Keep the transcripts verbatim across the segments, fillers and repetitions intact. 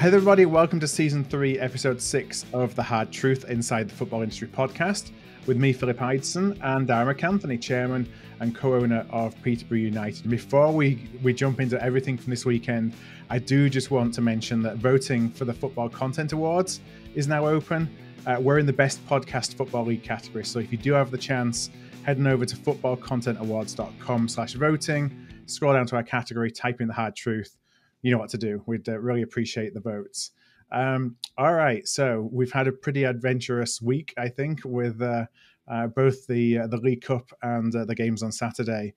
Hey everybody, welcome to Season three, Episode six of The Hard Truth Inside the Football Industry Podcast with me, Philip Ideson, and Darragh MacAnthony, Chairman and co-owner of Peterborough United. Before we, we jump into everything from this weekend, I do just want to mention that voting for the Football Content Awards is now open. Uh, we're in the Best Podcast Football League category, so if you do have the chance, head on over to football content awards dot com slash voting, scroll down to our category, type in The Hard Truth. You know what to do. We'd uh, really appreciate the votes. Um, all right, so we've had a pretty adventurous week, I think, with uh, uh, both the uh, the League Cup and uh, the games on Saturday.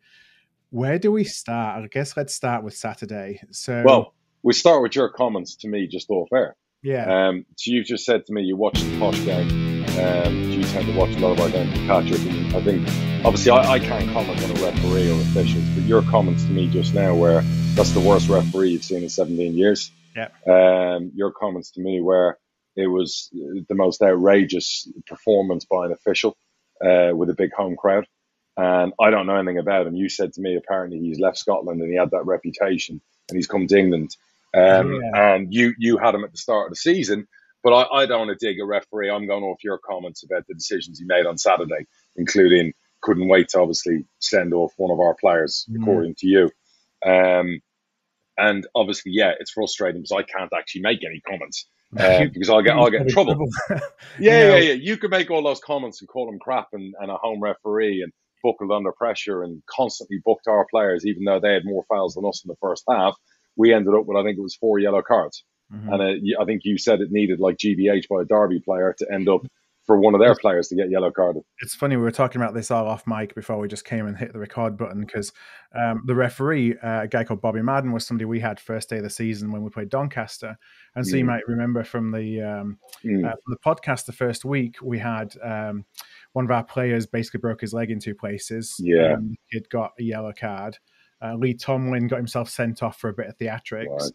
Where do we start? I guess let's start with Saturday. So, well, we start with your comments to me just off air. Yeah. Um, so you just said to me you watched the Posh game. Um, you tend to watch a lot of our games with Patrick. And I think, obviously, I, I can't comment on a referee or officials, but your comments to me just now were, that's the worst referee you've seen in seventeen years. Yeah. Um, your comments to me were it was the most outrageous performance by an official uh, with a big home crowd. And I don't know anything about him. You said to me apparently he's left Scotland and he had that reputation and he's come to England. Um, yeah. And you, you had him at the start of the season. But I, I don't want to dig a referee. I'm going off your comments about the decisions he made on Saturday, including couldn't wait to obviously send off one of our players, mm. according to you. Um, and obviously, yeah, it's frustrating because I can't actually make any comments uh, because I'll get I'll get in trouble. yeah, yeah, yeah, yeah. You can make all those comments and call them crap and, and a home referee and buckled under pressure and constantly booked our players, even though they had more fouls than us in the first half. We ended up with, I think it was four yellow cards. Mm-hmm. And uh, I think you said it needed like G B H by a Derby player to end up for one of their players to get yellow carded. It's funny, we were talking about this all off mic before we just came and hit the record button because um, the referee, uh, a guy called Bobby Madden, was somebody we had first day of the season when we played Doncaster. And so mm. you might remember from the um, mm. uh, from the podcast the first week, we had um, one of our players basically broke his leg in two places. Yeah, um, the kid got a yellow card. Uh, Lee Tomlin got himself sent off for a bit of theatrics. Right.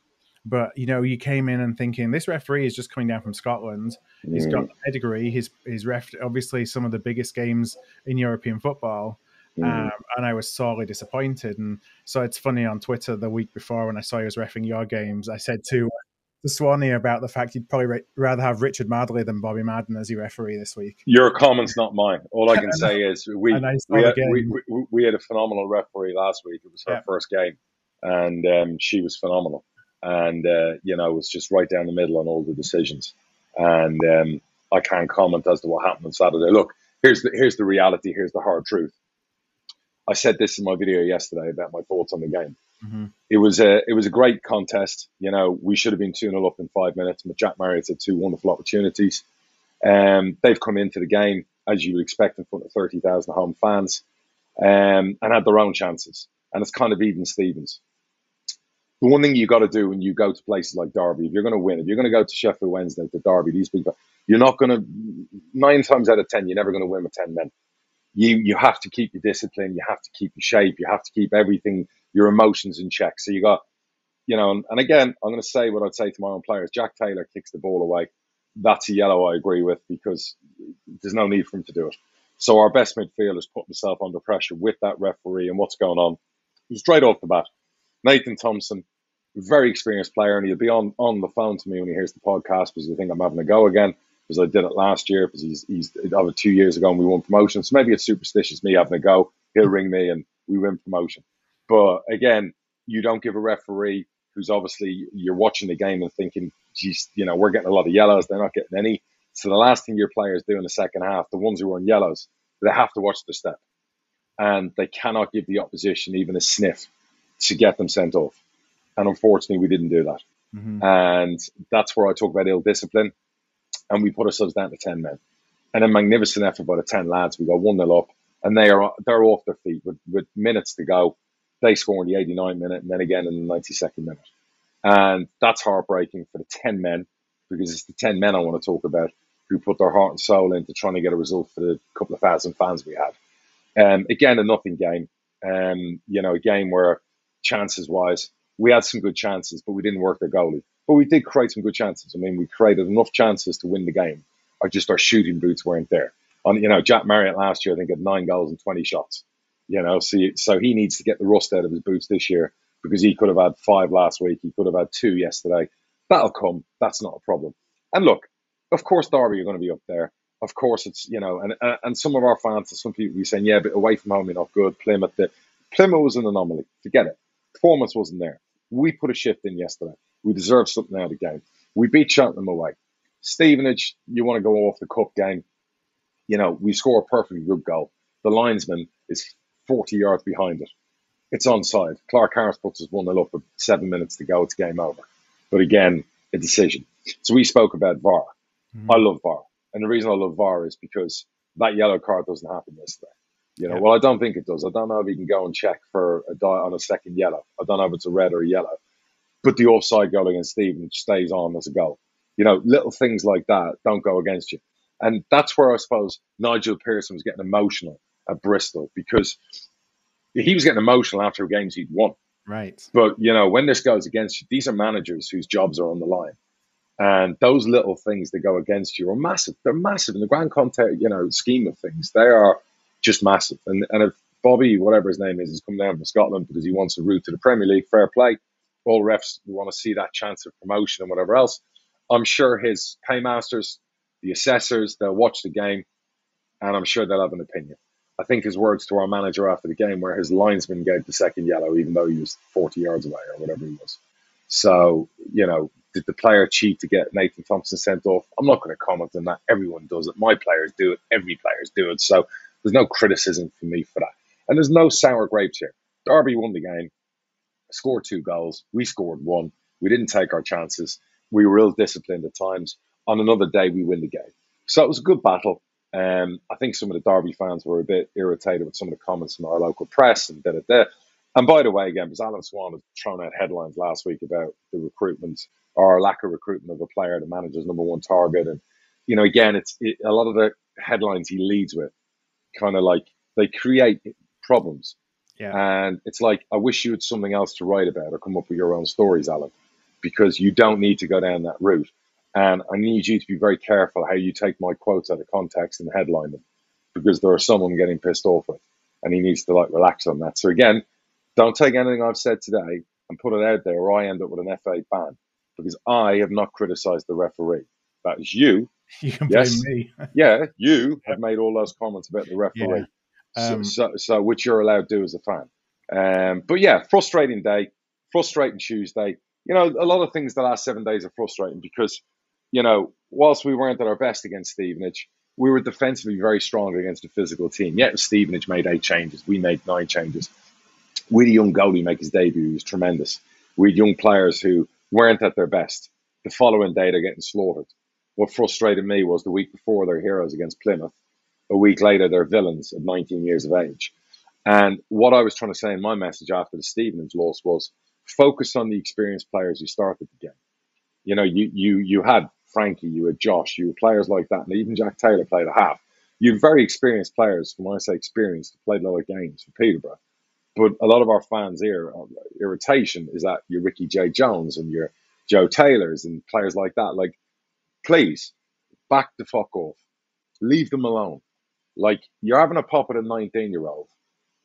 But, you know, you came in and thinking, this referee is just coming down from Scotland. He's mm. got the pedigree. He's, he's ref obviously some of the biggest games in European football. Mm. Um, and I was sorely disappointed. And so it's funny, on Twitter the week before when I saw he was reffing your games, I said to, to Swanee about the fact he'd probably re rather have Richard Madley than Bobby Madden as your referee this week. Your comment's not mine. All I can say is we, we, had, we, we, we had a phenomenal referee last week. It was her yeah. first game. And um, she was phenomenal. And, uh, you know, it was just right down the middle on all the decisions. And um, I can't comment as to what happened on Saturday. Look, here's the, here's the reality. Here's the hard truth. I said this in my video yesterday about my thoughts on the game. Mm-hmm. It was a it was a great contest. You know, we should have been two nil up in five minutes. But Jack Marriott had two wonderful opportunities. Um, they've come into the game, as you would expect, in front of thirty thousand home fans um, and had their own chances. And it's kind of even Stevens. The one thing you got to do when you go to places like Derby, if you're going to win, if you're going to go to Sheffield Wednesday, to Derby, these big, you're not going to, nine times out of ten, you're never going to win with ten men. You you have to keep your discipline, you have to keep your shape, you have to keep everything, your emotions in check. So you got, you know, and, and again, I'm going to say what I'd say to my own players. Jack Taylor kicks the ball away. That's a yellow I agree with because there's no need for him to do it. So our best midfielders put themselves under pressure with that referee and what's going on. Straight off the bat. Nathan Thompson, very experienced player, and he'll be on, on the phone to me when he hears the podcast because I think I'm having a go again because I did it last year because he's, he's over two years ago and we won promotion. So maybe it's superstitious me having a go. He'll ring me and we win promotion. But again, you don't give a referee who's obviously you're watching the game and thinking, geez, you know, we're getting a lot of yellows. They're not getting any. So the last thing your players do in the second half, the ones who are in yellows, they have to watch the step and they cannot give the opposition even a sniff to get them sent off. And unfortunately, we didn't do that. Mm-hmm. And that's where I talk about ill discipline. And we put ourselves down to ten men. And a magnificent effort by the ten lads. We got one nil up. And they are, they're off their feet with, with minutes to go. They score in the eighty-ninth minute and then again in the ninety-second minute. And that's heartbreaking for the ten men because it's the ten men I want to talk about who put their heart and soul into trying to get a result for the couple of thousand fans we had. Um, again, a nothing game. Um, you know, a game where chances wise, we had some good chances, but we didn't work the goalie. But we did create some good chances. I mean, we created enough chances to win the game. Or just our shooting boots weren't there. On you know, Jack Marriott last year, I think, had nine goals and twenty shots. You know, so you, so he needs to get the rust out of his boots this year because he could have had five last week. He could have had two yesterday. That'll come. That's not a problem. And look, of course, Derby are going to be up there. Of course, it's, you know, and and some of our fans, some people were saying, yeah, but away from home, you're not good. Plymouth, the, Plymouth was an anomaly. Forget it. Performance wasn't there. We put a shift in yesterday. We deserved something out of the game. We beat Cheltenham away. Stevenage, you want to go off the cup game. You know, we score a perfectly good goal. The linesman is forty yards behind it. It's onside. Clark Harris puts us one nil up with seven minutes to go. It's game over. But again, a decision. So we spoke about V A R. Mm-hmm. I love V A R. And the reason I love V A R is because that yellow card doesn't happen yesterday. You know, yeah. Well, I don't think it does. I don't know if you can go and check for a die on a second yellow. I don't know if it's a red or a yellow. But the offside goal against Stevenage stays on as a goal. You know, little things like that don't go against you. And that's where I suppose Nigel Pearson was getting emotional at Bristol, because he was getting emotional after games he'd won. Right. But, you know, when this goes against you, these are managers whose jobs are on the line. And those little things that go against you are massive. They're massive in the grand context, you know, scheme of things. They are just massive. And and if Bobby, whatever his name is, is coming down from Scotland because he wants a route to the Premier League, fair play. All refs want to see that chance of promotion and whatever else. I'm sure his paymasters, the assessors, they'll watch the game, and I'm sure they'll have an opinion. I think his words to our manager after the game where his linesman gave the second yellow, even though he was forty yards away or whatever he was. So, you know, did the player cheat to get Nathan Thompson sent off? I'm not going to comment on that. Everyone does it. My players do it. Every player's do it. So there's no criticism for me for that. And there's no sour grapes here. Derby won the game, scored two goals. We scored one. We didn't take our chances. We were ill disciplined at times. On another day, we win the game. So it was a good battle. Um, I think some of the Derby fans were a bit irritated with some of the comments from our local press and da da da. And by the way, again, because Alan Swan had thrown out headlines last week about the recruitment or lack of recruitment of a player, the manager's number one target. And, you know, again, it's it, a lot of the headlines he leads with kind of like they create problems. Yeah. And it's like, I wish you had something else to write about or come up with your own stories, Alan, because you don't need to go down that route. And I need you to be very careful how you take my quotes out of context and headline them, because there are someone getting pissed off with, and he needs to like relax on that. So again, don't take anything I've said today and put it out there, or I end up with an F A ban, because I have not criticised the referee. That is you. You can blame yes. me. yeah, you have made all those comments about the referee, yeah. um, so, so, so which you're allowed to do as a fan. Um, but yeah, frustrating day, frustrating Tuesday. You know, a lot of things the last seven days are frustrating because, you know, whilst we weren't at our best against Stevenage, we were defensively very strong against a physical team. Yet Stevenage made eight changes. We made nine changes. We had a young goalie make his debut. He was tremendous. We had young players who weren't at their best. The following day, they're getting slaughtered. What frustrated me was the week before, they're heroes against Plymouth. A week later, they're villains at nineteen years of age. And what I was trying to say in my message after the Stevenage loss was focus on the experienced players who started the game. You know, you you you had Frankie, you had Josh, you had players like that, and even Jack Taylor played a half. You had very experienced players. When I say experienced, played a lot of games for Peterborough. But a lot of our fans' here, irritation is that your Ricky J. Jones and your Joe Taylors and players like that. Like, please, back the fuck off. Leave them alone. Like, you're having a pop at a nineteen-year-old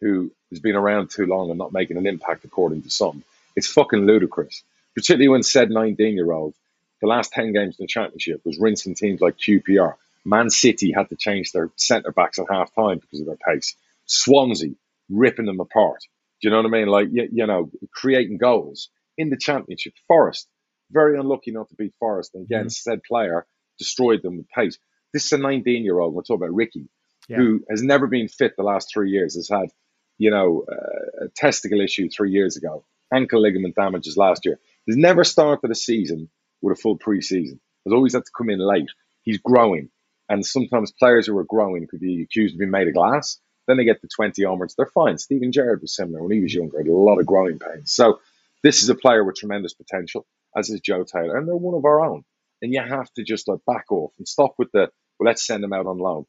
who has been around too long and not making an impact, according to some. It's fucking ludicrous, particularly when said nineteen-year-old, the last ten games in the championship, was rinsing teams like Q P R. Man City had to change their centre-backs at half-time because of their pace. Swansea, ripping them apart. Do you know what I mean? Like, you, you know, creating goals in the championship. Forest, very unlucky not to beat Forest. And again, mm-hmm. said player destroyed them with pace. This is a nineteen-year-old, we're talking about Ricky, yeah. who has never been fit the last three years, has had, you know, uh, a testicle issue three years ago. Ankle ligament damages last year. He's never started a season with a full preseason. He's always had to come in late. He's growing. And sometimes players who are growing could be accused of being made of glass. Then they get to twenty onwards. They're fine. Stephen Gerrard was similar when he was younger. He had a lot of growing pains. So this is a player with tremendous potential, as is Joe Taylor. And they're one of our own. And you have to just like back off and stop with the, well, let's send them out on loan.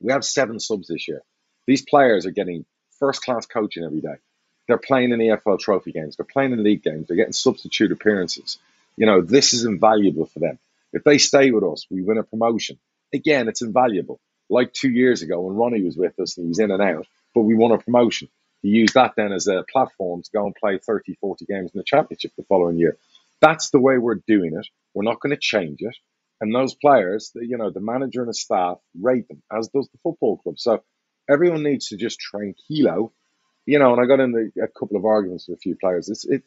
We have seven subs this year. These players are getting first-class coaching every day. They're playing in E F L trophy games. They're playing in league games. They're getting substitute appearances. You know, this is invaluable for them. If they stay with us, we win a promotion. Again, it's invaluable. Like two years ago when Ronnie was with us and he was in and out, but we won a promotion. He used that then as a platform to go and play thirty, forty games in the championship the following year. That's the way we're doing it. We're not going to change it. And those players, you know, the manager and the staff rate them, as does the football club. So everyone needs to just tranquilo. You know, and I got in a couple of arguments with a few players. It's it,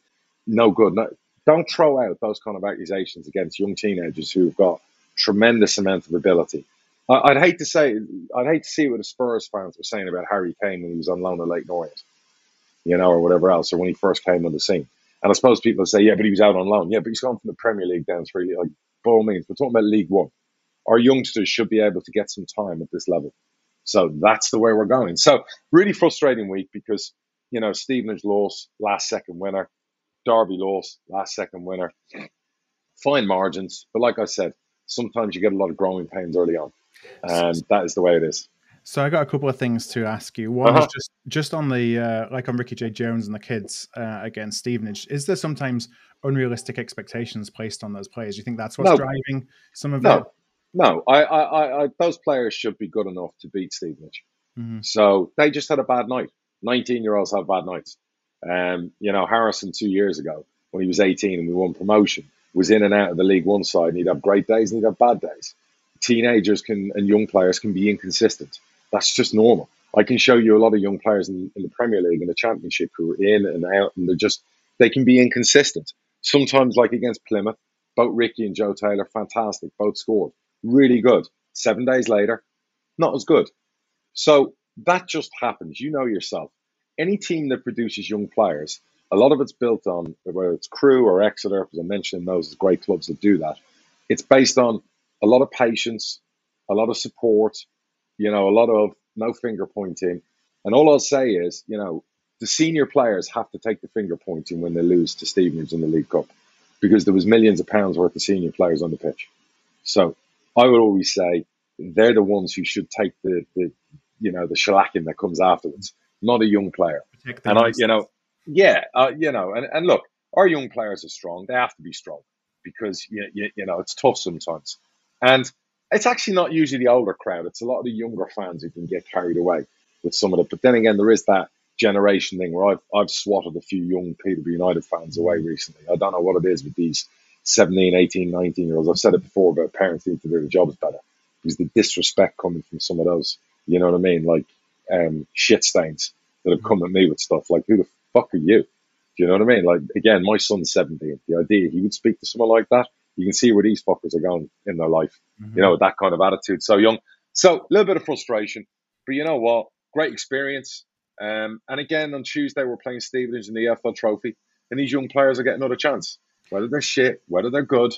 no good. No, don't throw out those kind of accusations against young teenagers who've got tremendous amount of ability. I, I'd hate to say, I'd hate to see what the Spurs fans were saying about Harry Kane when he was on loan at Leighton Orient, you know, or whatever else, or when he first came on the scene. And I suppose people say, yeah, but he was out on loan. Yeah, but he's gone from the Premier League down to really, like, by all means, we're talking about League One. Our youngsters should be able to get some time at this level. So that's the way we're going. So really frustrating week because, you know, Stevenage loss, last second winner. Derby loss, last second winner. Fine margins. But like I said, sometimes you get a lot of growing pains early on. And that is the way it is. So I got a couple of things to ask you. One uh-huh. is just, just on the, uh, like on Ricky J. Jones and the kids uh, against Stevenage, is there sometimes unrealistic expectations placed on those players? Do you think that's what's no. driving some of no. it? No, I, I, I, those players should be good enough to beat Stevenage. Mm-hmm. So they just had a bad night. nineteen-year-olds have bad nights. Um, you know, Harrison two years ago, when he was eighteen and we won promotion, was in and out of the League One side, and he'd have great days and he'd have bad days. Teenagers can and young players can be inconsistent. That's just normal. I can show you a lot of young players in, in the Premier League and the Championship who are in and out, and they're just, they can be inconsistent. Sometimes, like against Plymouth, both Ricky and Joe Taylor, fantastic, both scored. Really good. Seven days later, not as good. So that just happens. You know yourself. Any team that produces young players, a lot of it's built on, whether it's Crewe or Exeter, because I mentioned those as great clubs that do that. It's based on a lot of patience, a lot of support, you know, a lot of no finger pointing. And all I'll say is, you know, the senior players have to take the finger pointing when they lose to Stevenage in the League Cup, because there was millions of pounds worth of senior players on the pitch. So I would always say they're the ones who should take the, the you know, the shellacking that comes afterwards, not a young player. And I, you know, yeah, uh, you know, and, and look, our young players are strong. They have to be strong because, you, you, you know, it's tough sometimes. And it's actually not usually the older crowd. It's a lot of the younger fans who can get carried away with some of it. But then again, there is that generation thing where I've, I've swatted a few young Peterborough United fans away recently. I don't know what it is with these seventeen, eighteen, nineteen-year-olds. I've said it before about parents need to do their jobs better because the disrespect coming from some of those, you know what I mean, like um, shit stains that have come at me with stuff. Like, who the fuck are you? Do you know what I mean? Like, again, my son's seventeen. The idea he would speak to someone like that, you can see where these fuckers are going in their life, mm-hmm. you know, with that kind of attitude. So young. So a little bit of frustration. But you know what? Great experience. Um, and again, on Tuesday, we're playing Stevenage in the E F L Trophy. And these young players are getting another chance. Whether they're shit, whether they're good,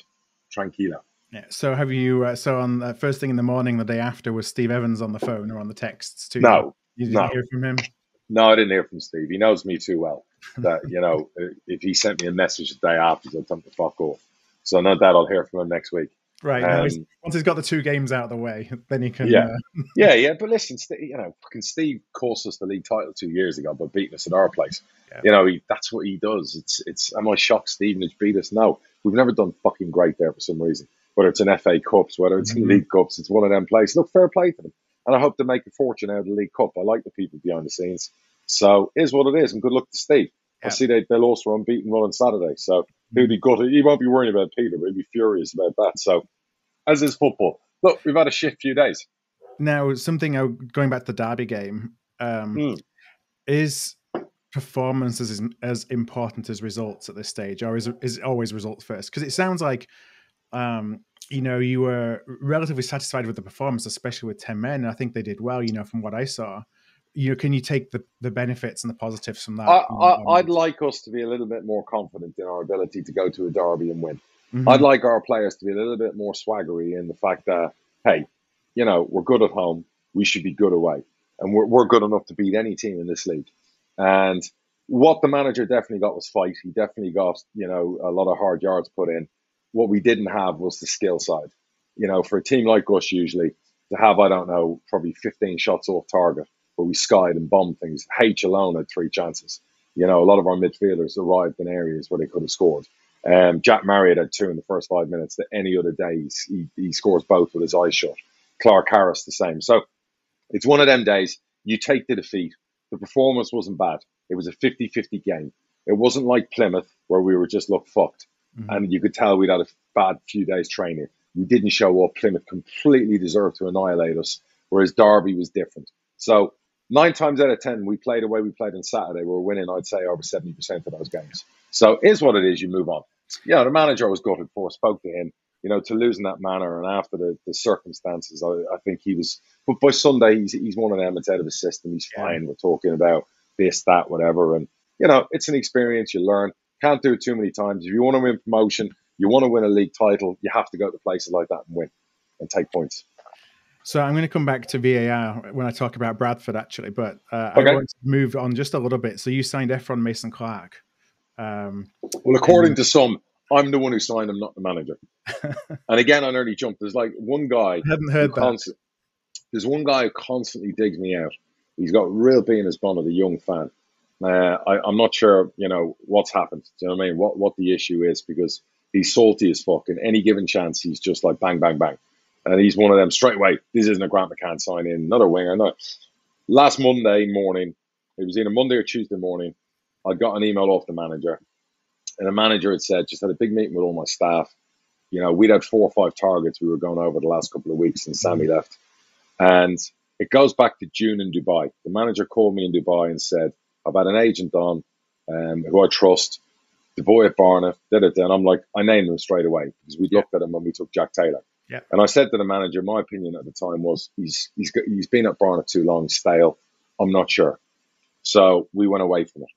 tranquilo. Yeah. So have you? Uh, so on the first thing in the morning, the day after, was Steve Evans on the phone or on the texts too? No, you didn't no. hear from him. No, I didn't hear from Steve. He knows me too well. That you know, if he sent me a message the day after, I'd tell him to fuck off. So no doubt I'll hear from him next week. Right. Um, he's, once he's got the two games out of the way, then he can. Yeah. Uh... yeah, yeah. But listen, you know, fucking Steve cost us the league title two years ago by beating us at our place. Yeah. You know, he, that's what he does. It's, it's. Am I shocked Stevenage beat us? No, we've never done fucking great there for some reason. Whether it's in F A Cups, whether it's mm-hmm. in League Cups, it's one of them places. Look, fair play to them, and I hope they make a fortune out of the League Cup. I like the people behind the scenes. So it is what it is, and good luck to Steve. Yeah. I see they they lost their unbeaten run on Saturday, so he'll be gutted. He won't be worrying about Peter, but he'll be furious about that. So, as is football. Look, we've had a shit few days. Now, something going back to the Derby game, um, mm. is performance as, as important as results at this stage, or is, is it always results first? Because it sounds like, um, you know, you were relatively satisfied with the performance, especially with ten men. And I think they did well, you know, from what I saw. You know, can you take the, the benefits and the positives from that? I, I, I'd like us to be a little bit more confident in our ability to go to a derby and win. Mm-hmm. I'd like our players to be a little bit more swaggery in the fact that, hey, you know, we're good at home. We should be good away. And we're, we're good enough to beat any team in this league. And what the manager definitely got was fight. He definitely got, you know, a lot of hard yards put in. What we didn't have was the skill side. You know, for a team like us usually, to have, I don't know, probably fifteen shots off target, where we skied and bombed things. H alone had three chances. You know, a lot of our midfielders arrived in areas where they could have scored. Um, Jack Marriott had two in the first five minutes. That any other day, he, he scores both with his eyes shut. Clark Harris, the same. So it's one of them days. You take the defeat. The performance wasn't bad. It was a fifty-fifty game. It wasn't like Plymouth where we were just, look, fucked. Mm-hmm. And you could tell we'd had a bad few days training. We didn't show up. Plymouth completely deserved to annihilate us, whereas Derby was different. So nine times out of ten, we played the way we played on Saturday. We were winning, I'd say, over seventy percent of those games. So it is what it is. You move on. You know, the manager I was gutted for, spoke to him, you know, to lose in that manner. And after the, the circumstances, I, I think he was... But by Sunday, he's, he's one of them. It's out of his system. He's fine. We're talking about this, that, whatever. And, you know, it's an experience. You learn. Can't do it too many times. If you want to win promotion, you want to win a league title, you have to go to places like that and win and take points. So I'm going to come back to V A R when I talk about Bradford, actually, but uh, okay. I want to move on just a little bit. So you signed Efron Mason-Clark. Um, well, according and... to some, I'm the one who signed him, not the manager. And again, I nearly jumped. There's like one guy. I hadn't heard that. Const- There's one guy who constantly digs me out. He's got a real bee in his bonnet, a young fan. Uh, I, I'm not sure, you know, what's happened. Do you know what I mean? What what the issue is, because he's salty as fuck. And any given chance, he's just like bang, bang, bang. And he's one of them straight away. This isn't a Grant McCann sign in. Another winger. No. Last Monday morning, it was either Monday or Tuesday morning, I got an email off the manager. And the manager had said, just had a big meeting with all my staff. You know, we'd had four or five targets we were going over the last couple of weeks since Sammy left. And it goes back to June in Dubai. The manager called me in Dubai and said, I've had an agent on um, who I trust, the boy at Barnet, did it. And I'm like, I named him straight away because we yeah. looked at him when we took Jack Taylor. Yeah. And I said to the manager, my opinion at the time was, he's he's got, he's been at Barnet too long, stale. I'm not sure. So we went away from it.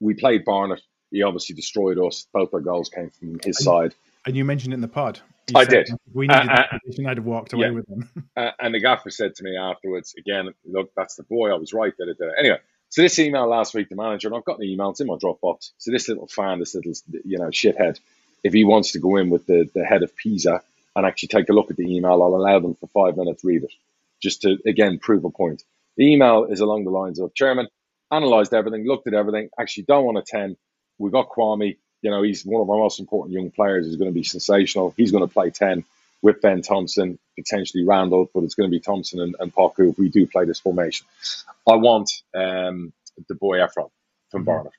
We played Barnet. He obviously destroyed us. Both our goals came from his and, side. And you mentioned it in the pod. You I did. We needed uh, uh, that. I'd have walked away yeah. with him. uh, and the gaffer said to me afterwards, again, look, that's the boy. I was right. Did it, did it. Anyway. So this email last week, the manager, and I've got the email, it's in my Dropbox. So this little fan, this little, you know, shithead, if he wants to go in with the, the head of Pisa and actually take a look at the email, I'll allow them for five minutes, read it, just to, again, prove a point. The email is along the lines of, Chairman, analysed everything, looked at everything, actually don't want a ten. We've got Kwame, you know, he's one of our most important young players, he's going to be sensational. He's going to play ten with Ben Thompson, potentially Randall, but it's going to be Thompson and, and Paku if we do play this formation. I want um, the boy Efron from Barnet.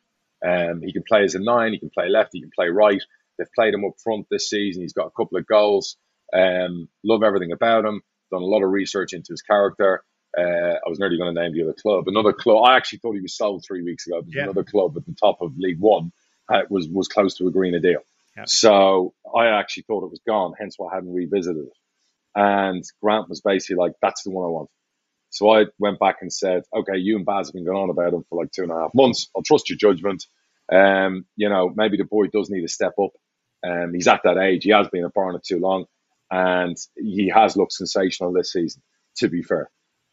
Um, he can play as a nine, he can play left, he can play right. They've played him up front this season. He's got a couple of goals. Um, love everything about him. Done a lot of research into his character. Uh, I was nearly going to name the other club. Another club, I actually thought he was sold three weeks ago. Yeah. Another club at the top of League One uh, was, was close to agreeing a deal. Yep. So I actually thought it was gone, hence why I hadn't revisited it. And Grant was basically like, that's the one I want. So I went back and said, okay, you and Baz have been going on about him for like two and a half months. I'll trust your judgment. Um, you know, maybe the boy does need a step up. Um, he's at that age. He has been at Barnet too long. And he has looked sensational this season, to be fair.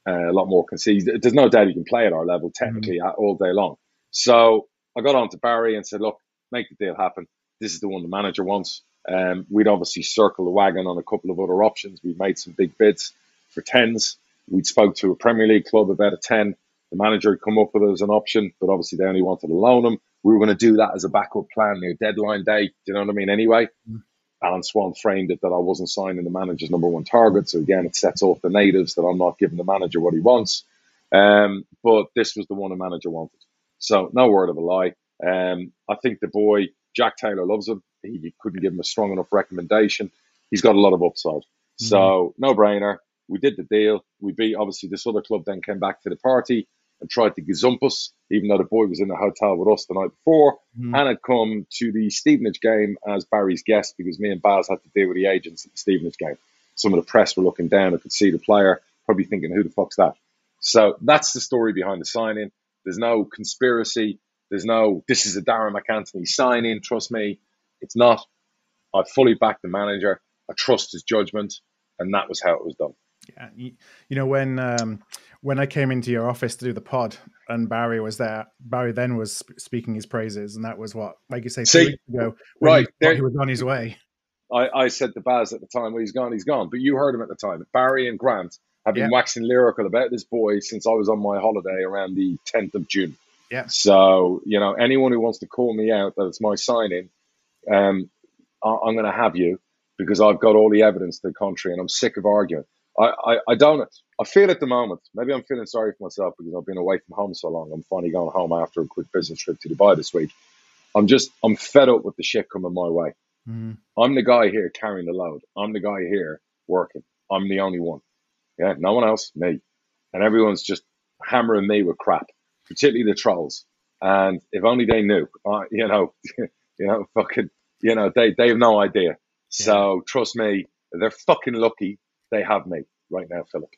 Uh, a lot more conceded. There's no doubt he can play at our level technically mm-hmm. all day long. So I got on to Barry and said, look, make the deal happen. This is the one the manager wants. Um, we'd obviously circle the wagon on a couple of other options. We made some big bids for tens. We'd spoke to a Premier League club about a ten. The manager had come up with it as an option, but obviously they only wanted to loan him. We were going to do that as a backup plan near deadline day. Do you know what I mean? Anyway, mm-hmm. Alan Swan framed it that I wasn't signing the manager's number one target. So again, it sets off the natives that I'm not giving the manager what he wants. Um, but this was the one the manager wanted. So no word of a lie. Um, I think the boy... Jack Taylor loves him. He couldn't give him a strong enough recommendation. He's got a lot of upside. So, no brainer. We did the deal. We beat, obviously, this other club then came back to the party and tried to gazump us, even though the boy was in the hotel with us the night before mm. and had come to the Stevenage game as Barry's guest because me and Baz had to deal with the agents at the Stevenage game. Some of the press were looking down and could see the player, probably thinking, who the fuck's that? So, that's the story behind the signing. There's no conspiracy. There's no, this is a Darragh MacAnthony sign-in, trust me. It's not. I fully back the manager. I trust his judgment. And that was how it was done. Yeah. You know, when um, when I came into your office to do the pod and Barry was there, Barry then was speaking his praises. And that was what, like you say, See, two weeks ago, when right, he, there, he was on his way. I, I said to Baz at the time, well, he's gone, he's gone. But you heard him at the time. Barry and Grant have been yeah. waxing lyrical about this boy since I was on my holiday around the tenth of June. Yeah. So, you know, anyone who wants to call me out that it's my signing, um, I- I'm going to have you because I've got all the evidence to the contrary and I'm sick of arguing. I-, I-, I don't, I feel at the moment, maybe I'm feeling sorry for myself because I've been away from home so long. I'm finally going home after a quick business trip to Dubai this week. I'm just, I'm fed up with the shit coming my way. Mm. I'm the guy here carrying the load. I'm the guy here working. I'm the only one. Yeah, no one else, me. And everyone's just hammering me with crap, particularly the trolls. And if only they knew, uh, you know, you know, fucking, you know, they, they have no idea. So yeah. Trust me, they're fucking lucky they have me right now, Philip.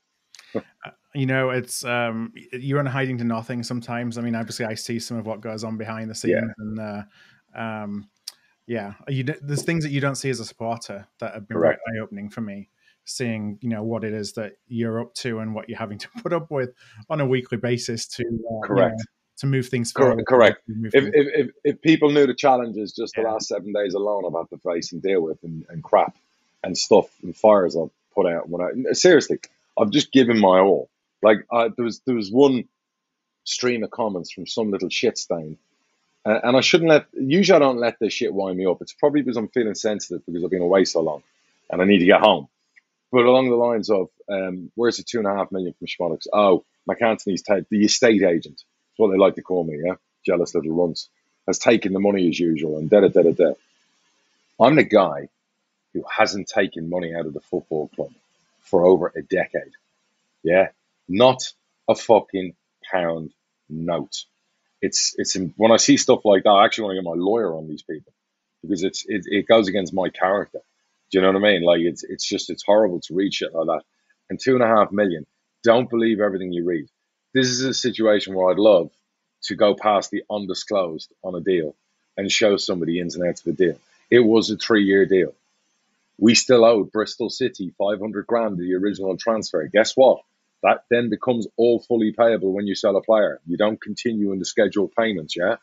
You know, it's um, you're in hiding to nothing sometimes. I mean, obviously, I see some of what goes on behind the scenes, yeah. and uh, um, yeah, you, there's things that you don't see as a supporter that have been very eye-opening for me. Seeing, you know, what it is that you're up to and what you're having to put up with on a weekly basis to uh, correct you know, to move things forward. Correct. Move if, if, if if people knew the challenges just the yeah. last seven days alone I've had to face and deal with, and, and crap and stuff and fires I've put out. When I seriously, I've just given my all. Like I, there was there was one stream of comments from some little shit stain, uh, and I shouldn't let. Usually I don't let this shit wind me up. It's probably because I'm feeling sensitive because I've been away so long, and I need to get home. But along the lines of, um, where's the two and a half million from Schmonix? Oh, McAnthony's take, the estate agent. That's what they like to call me, yeah? Jealous little runts. Has taken the money as usual and da-da-da-da-da. I'm the guy who hasn't taken money out of the football club for over a decade, yeah? Not a fucking pound note. It's it's in, when I see stuff like that, I actually want to get my lawyer on these people because it's it, it goes against my character. Do you know what I mean? Like, it's it's just, it's horrible to read shit like that. And two and a half million, don't believe everything you read. This is a situation where I'd love to go past the undisclosed on a deal and show somebody the ins and outs of the deal. It was a three-year deal. We still owed Bristol City five hundred grand, the original transfer. Guess what? That then becomes all fully payable when you sell a player. You don't continue in the scheduled payments, yeah?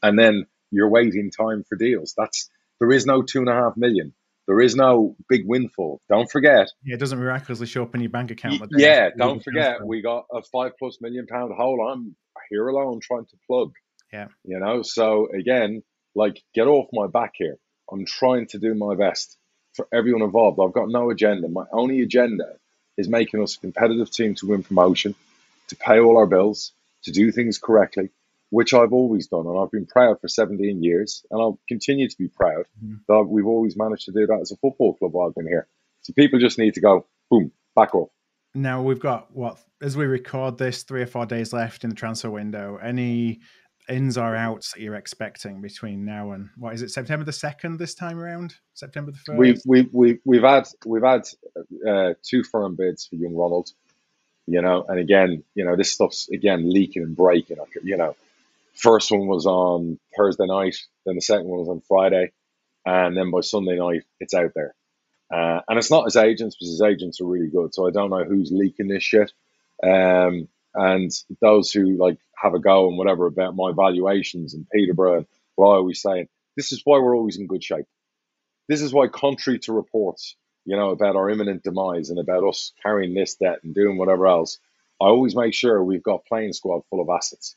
And then you're waiting time for deals. That's, there is no two and a half million. There is no big windfall. Don't forget. Yeah, it doesn't miraculously show up in your bank account. Like yeah, don't forget. Transfer. We got a five plus million pound hole. I'm here alone trying to plug. Yeah. You know, so again, like, get off my back here. I'm trying to do my best for everyone involved. I've got no agenda. My only agenda is making us a competitive team to win promotion, to pay all our bills, to do things correctly, which I've always done, and I've been proud for seventeen years, and I'll continue to be proud mm. that we've always managed to do that as a football club while I've been here. So people just need to go, boom, back off. Now we've got, what, as we record this, three or four days left in the transfer window. Any ins or outs that you're expecting between now and, what is it, September the second this time around? September the first? We've, we've, we've, we've had, we've had uh, two firm bids for young Ronald, you know, and again, you know, this stuff's, again, leaking and breaking, you know. First one was on Thursday night, then the second one was on Friday, and then by Sunday night, it's out there. Uh, and it's not his agents, because his agents are really good, so I don't know who's leaking this shit. Um, and those who like have a go and whatever about my valuations and Peterborough, and what I always say, this is why we're always in good shape. This is why, contrary to reports, you know, about our imminent demise and about us carrying this debt and doing whatever else, I always make sure we've got playing squad full of assets.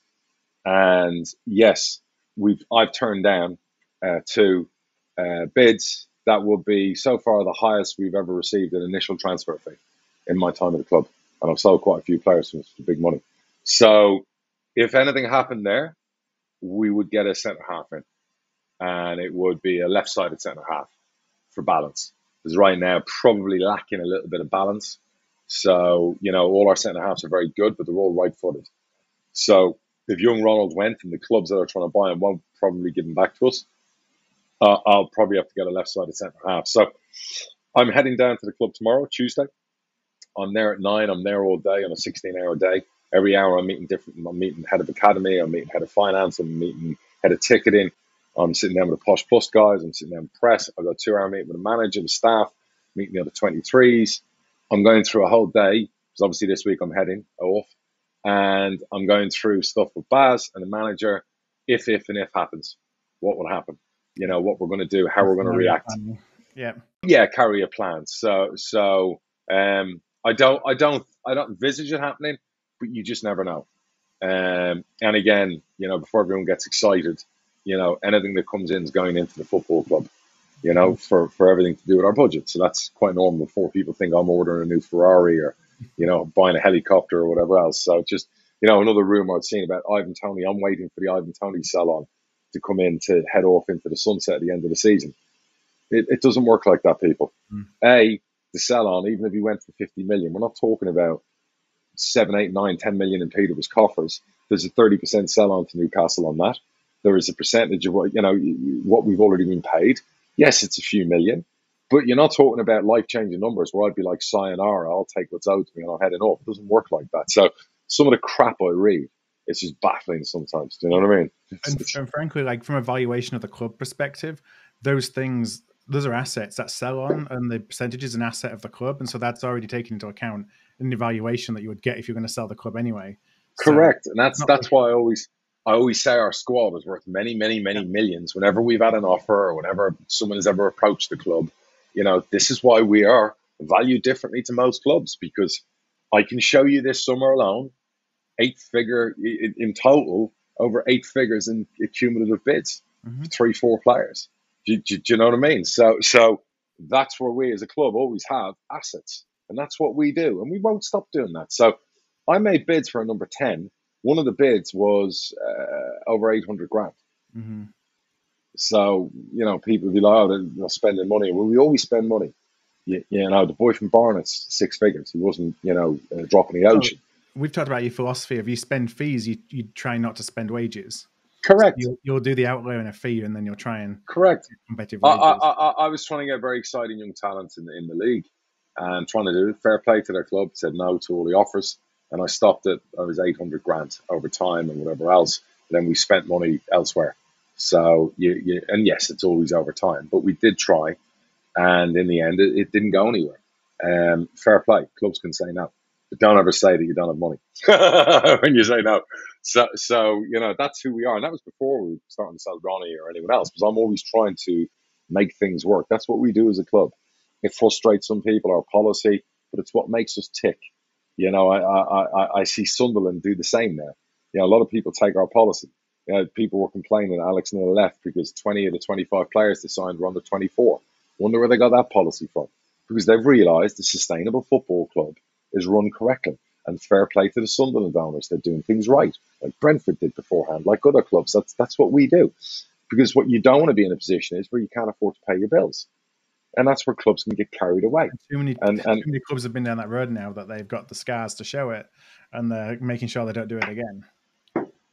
And yes, we've I've turned down uh, two uh, bids that would be so far the highest we've ever received an initial transfer fee in my time at the club. And I've sold quite a few players for big money. So if anything happened there, we would get a centre-half in. And it would be a left-sided centre-half for balance. Because right now, probably lacking a little bit of balance. So, you know, all our centre-halves are very good, but they're all right-footed. So if young Ronald went and the clubs that are trying to buy him won't probably give him back to us, uh, I'll probably have to get a left-sided centre-half. So I'm heading down to the club tomorrow, Tuesday. I'm there at nine. I'm there all day on a sixteen-hour day. Every hour I'm meeting different. I'm meeting head of academy. I'm meeting head of finance. I'm meeting head of ticketing. I'm sitting down with the Posh Plus guys. I'm sitting down with press. I've got a two-hour meeting with the manager, the staff, meeting the other twenty-threes. I'm going through a whole day, because obviously this week I'm heading off. And I'm going through stuff with Baz and the manager. If, if, and if happens, what will happen? You know, what we're going to do, how we're going to react. Yeah. Yeah. Carry a plan. So, so, um, I don't, I don't, I don't envisage it happening, but you just never know. Um, and again, you know, before everyone gets excited, you know, anything that comes in is going into the football club, you know, for, for everything to do with our budget. So that's quite normal before people think I'm ordering a new Ferrari or, you know, buying a helicopter or whatever else. So just, you know, another rumor I'd seen about Ivan Toney. I'm waiting for the Ivan Toney sell on to come in to head off into the sunset at the end of the season. It, it doesn't work like that, people. Mm. A, the sell-on, even if he went for fifty million, we're not talking about seven, eight, nine, ten million in Peterborough's coffers. There's a thirty percent sell-on to Newcastle on that. There is a percentage of what, you know, what we've already been paid. Yes, it's a few million, but you're not talking about life-changing numbers where I'd be like, sayonara, I'll take what's owed to me and I'll head it off. It doesn't work like that. So some of the crap I read, it's just baffling sometimes. Do you know what I mean? And, and frankly, like from a valuation of the club perspective, those things, those are assets that sell on, and the percentage is an asset of the club. And so that's already taken into account in the valuation that you would get if you're going to sell the club anyway. So, correct. And that's that's really why I always I always say our squad is worth many, many, many yeah. millions. Whenever we've had an offer or whenever someone has ever approached the club, you know, this is why we are valued differently to most clubs, because I can show you this summer alone, eight figure in total, over eight figures in cumulative bids, mm-hmm. for three, four players. Do, do, do you know what I mean? So, so that's where we as a club always have assets, and that's what we do, and we won't stop doing that. So, I made bids for a number ten. One of the bids was uh, over eight hundred grand. Mm-hmm. So, you know, people be like, "Oh, they're spending money." Well, we always spend money. You, you know, the boy from Barnet's six figures. He wasn't, you know, uh, dropping the ocean. Oh. We've talked about your philosophy of you spend fees, you you try not to spend wages. Correct. So you'll, you'll do the outlay and a fee, and then you'll try and correct competitive wages. I, I, I, I was trying to get very exciting young talent in, in the league, and trying to do it. Fair play to their club. Said no to all the offers, and I stopped at I was eight hundred grand over time and whatever else. And then we spent money elsewhere. So you, you and yes, it's always over time, but we did try, and in the end, it, it didn't go anywhere. Um, fair play. Clubs can say no. But don't ever say that you don't have money when you say no. So, so you know, that's who we are. And that was before we were starting to sell Ronnie or anyone else, because I'm always trying to make things work. That's what we do as a club. It frustrates some people, our policy, but it's what makes us tick. You know, I I, I, I see Sunderland do the same now. You know, a lot of people take our policy. You know, people were complaining that Alex Neil left because twenty of the twenty-five players they signed were under twenty-four. Wonder where they got that policy from. Because they've realised the Sustainable Football Club is run correctly, and fair play to the Sunderland owners. They're doing things right, like Brentford did beforehand, like other clubs. That's that's what we do, because what you don't want to be in a position is where you can't afford to pay your bills, and that's where clubs can get carried away. And too many, and, and, too many clubs have been down that road now that they've got the scars to show it, and they're making sure they don't do it again.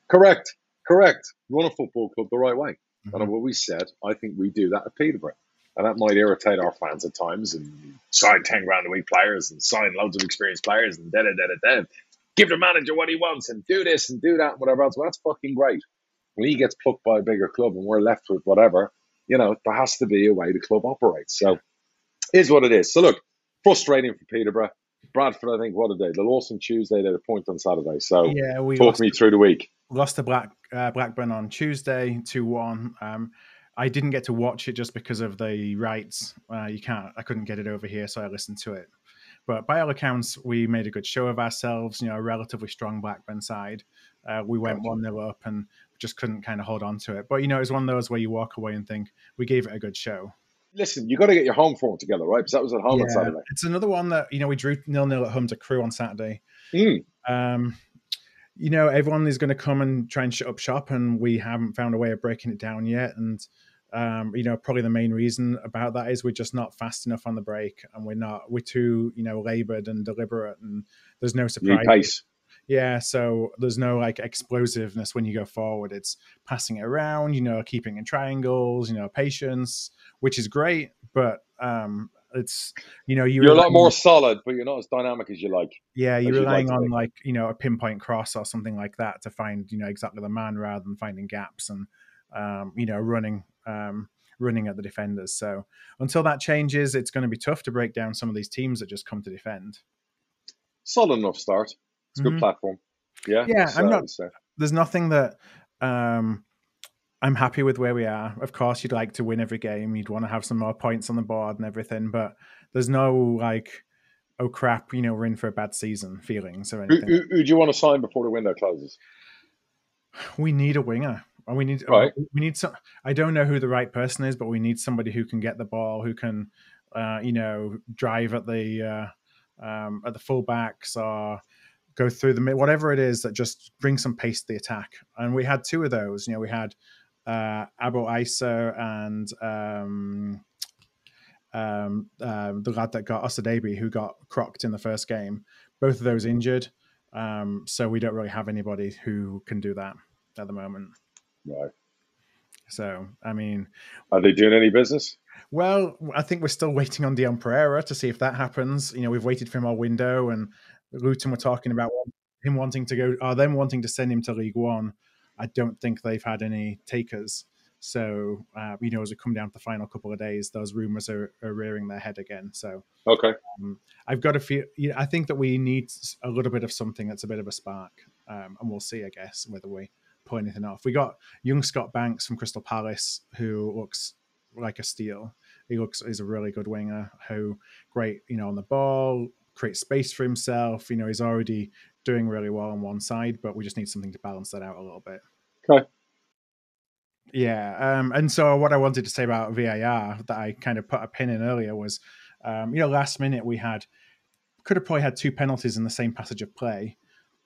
Correct, correct. Run a football club the right way, mm-hmm. and I've always said I think we do that at Peterborough. And that might irritate our fans at times, and sign ten grand a week players and sign loads of experienced players and da da da da da. Give the manager what he wants and do this and do that and whatever else. Well, that's fucking great. When he gets plucked by a bigger club and we're left with whatever, you know, there has to be a way the club operates. So it is what it is. So look, frustrating for Peterborough. Bradford, I think, what a day. They lost on Tuesday, they had a point on Saturday. So yeah, we talk me through the week. Lost to Black, uh, Blackburn on Tuesday, two one. Um, I didn't get to watch it just because of the rights. Uh, you can't. I couldn't get it over here, so I listened to it. But by all accounts, we made a good show of ourselves. You know, a relatively strong Blackburn side. Uh, we went one nil up and just couldn't kind of hold on to it. But you know, it's one of those where you walk away and think we gave it a good show. Listen, you got to get your home form together, right? Because that was at home yeah, on Saturday. It's another one that you know we drew nil nil at home to Crewe on Saturday. Mm. Um, you know, everyone is going to come and try and shut up shop, and we haven't found a way of breaking it down yet. And, um, you know, probably the main reason about that is we're just not fast enough on the break, and we're not, we're too, you know, labored and deliberate, and there's no surprise. Yeah. So there's no like explosiveness when you go forward. It's passing it around, you know, keeping in triangles, you know, patience, which is great, but, um, it's you know you you're a lot more solid, but you're not as dynamic as you like. Yeah, you're relying on like you know a pinpoint cross or something like that to find you know exactly the man, rather than finding gaps and um, you know running um, running at the defenders. So until that changes, it's going to be tough to break down some of these teams that just come to defend. Solid enough start. It's a good mm-hmm. platform. Yeah, yeah. So, I'm not. So. There's nothing that. Um, I'm happy with where we are. Of course, you'd like to win every game. You'd want to have some more points on the board and everything, but there's no like, oh crap, you know, we're in for a bad season feelings or anything. Who, who, who do you want to sign before the window closes? We need a winger. We need, right. we need some, I don't know who the right person is, but we need somebody who can get the ball, who can, uh, you know, drive at the, uh, um, at the fullbacks or, go through the mid, whatever it is that just brings some pace to the attack. And we had two of those, you know, we had, uh, Abo Iso and um, um, um, the lad that got Osadebi, who got crocked in the first game. Both of those injured. Um, so we don't really have anybody who can do that at the moment. No. So, I mean... Are they doing any business? Well, I think we're still waiting on Dion Pereira to see if that happens. You know, we've waited for him all window, and Luton were talking about him wanting to go, or them wanting to send him to League One. I don't think they've had any takers. So, uh, you know, as we come down to the final couple of days, those rumours are, are rearing their head again. So, okay, um, I've got a few. You know, I think that we need a little bit of something that's a bit of a spark, um, and we'll see, I guess, whether we pull anything off. We got young Scott Banks from Crystal Palace, who looks like a steal. He looks is a really good winger who, great, you know, on the ball, creates space for himself. You know, he's already doing really well on one side, but we just need something to balance that out a little bit. Okay. Yeah, um, and so what I wanted to say about V A R that I kind of put a pin in earlier was, um, you know, last minute we had, could have probably had two penalties in the same passage of play.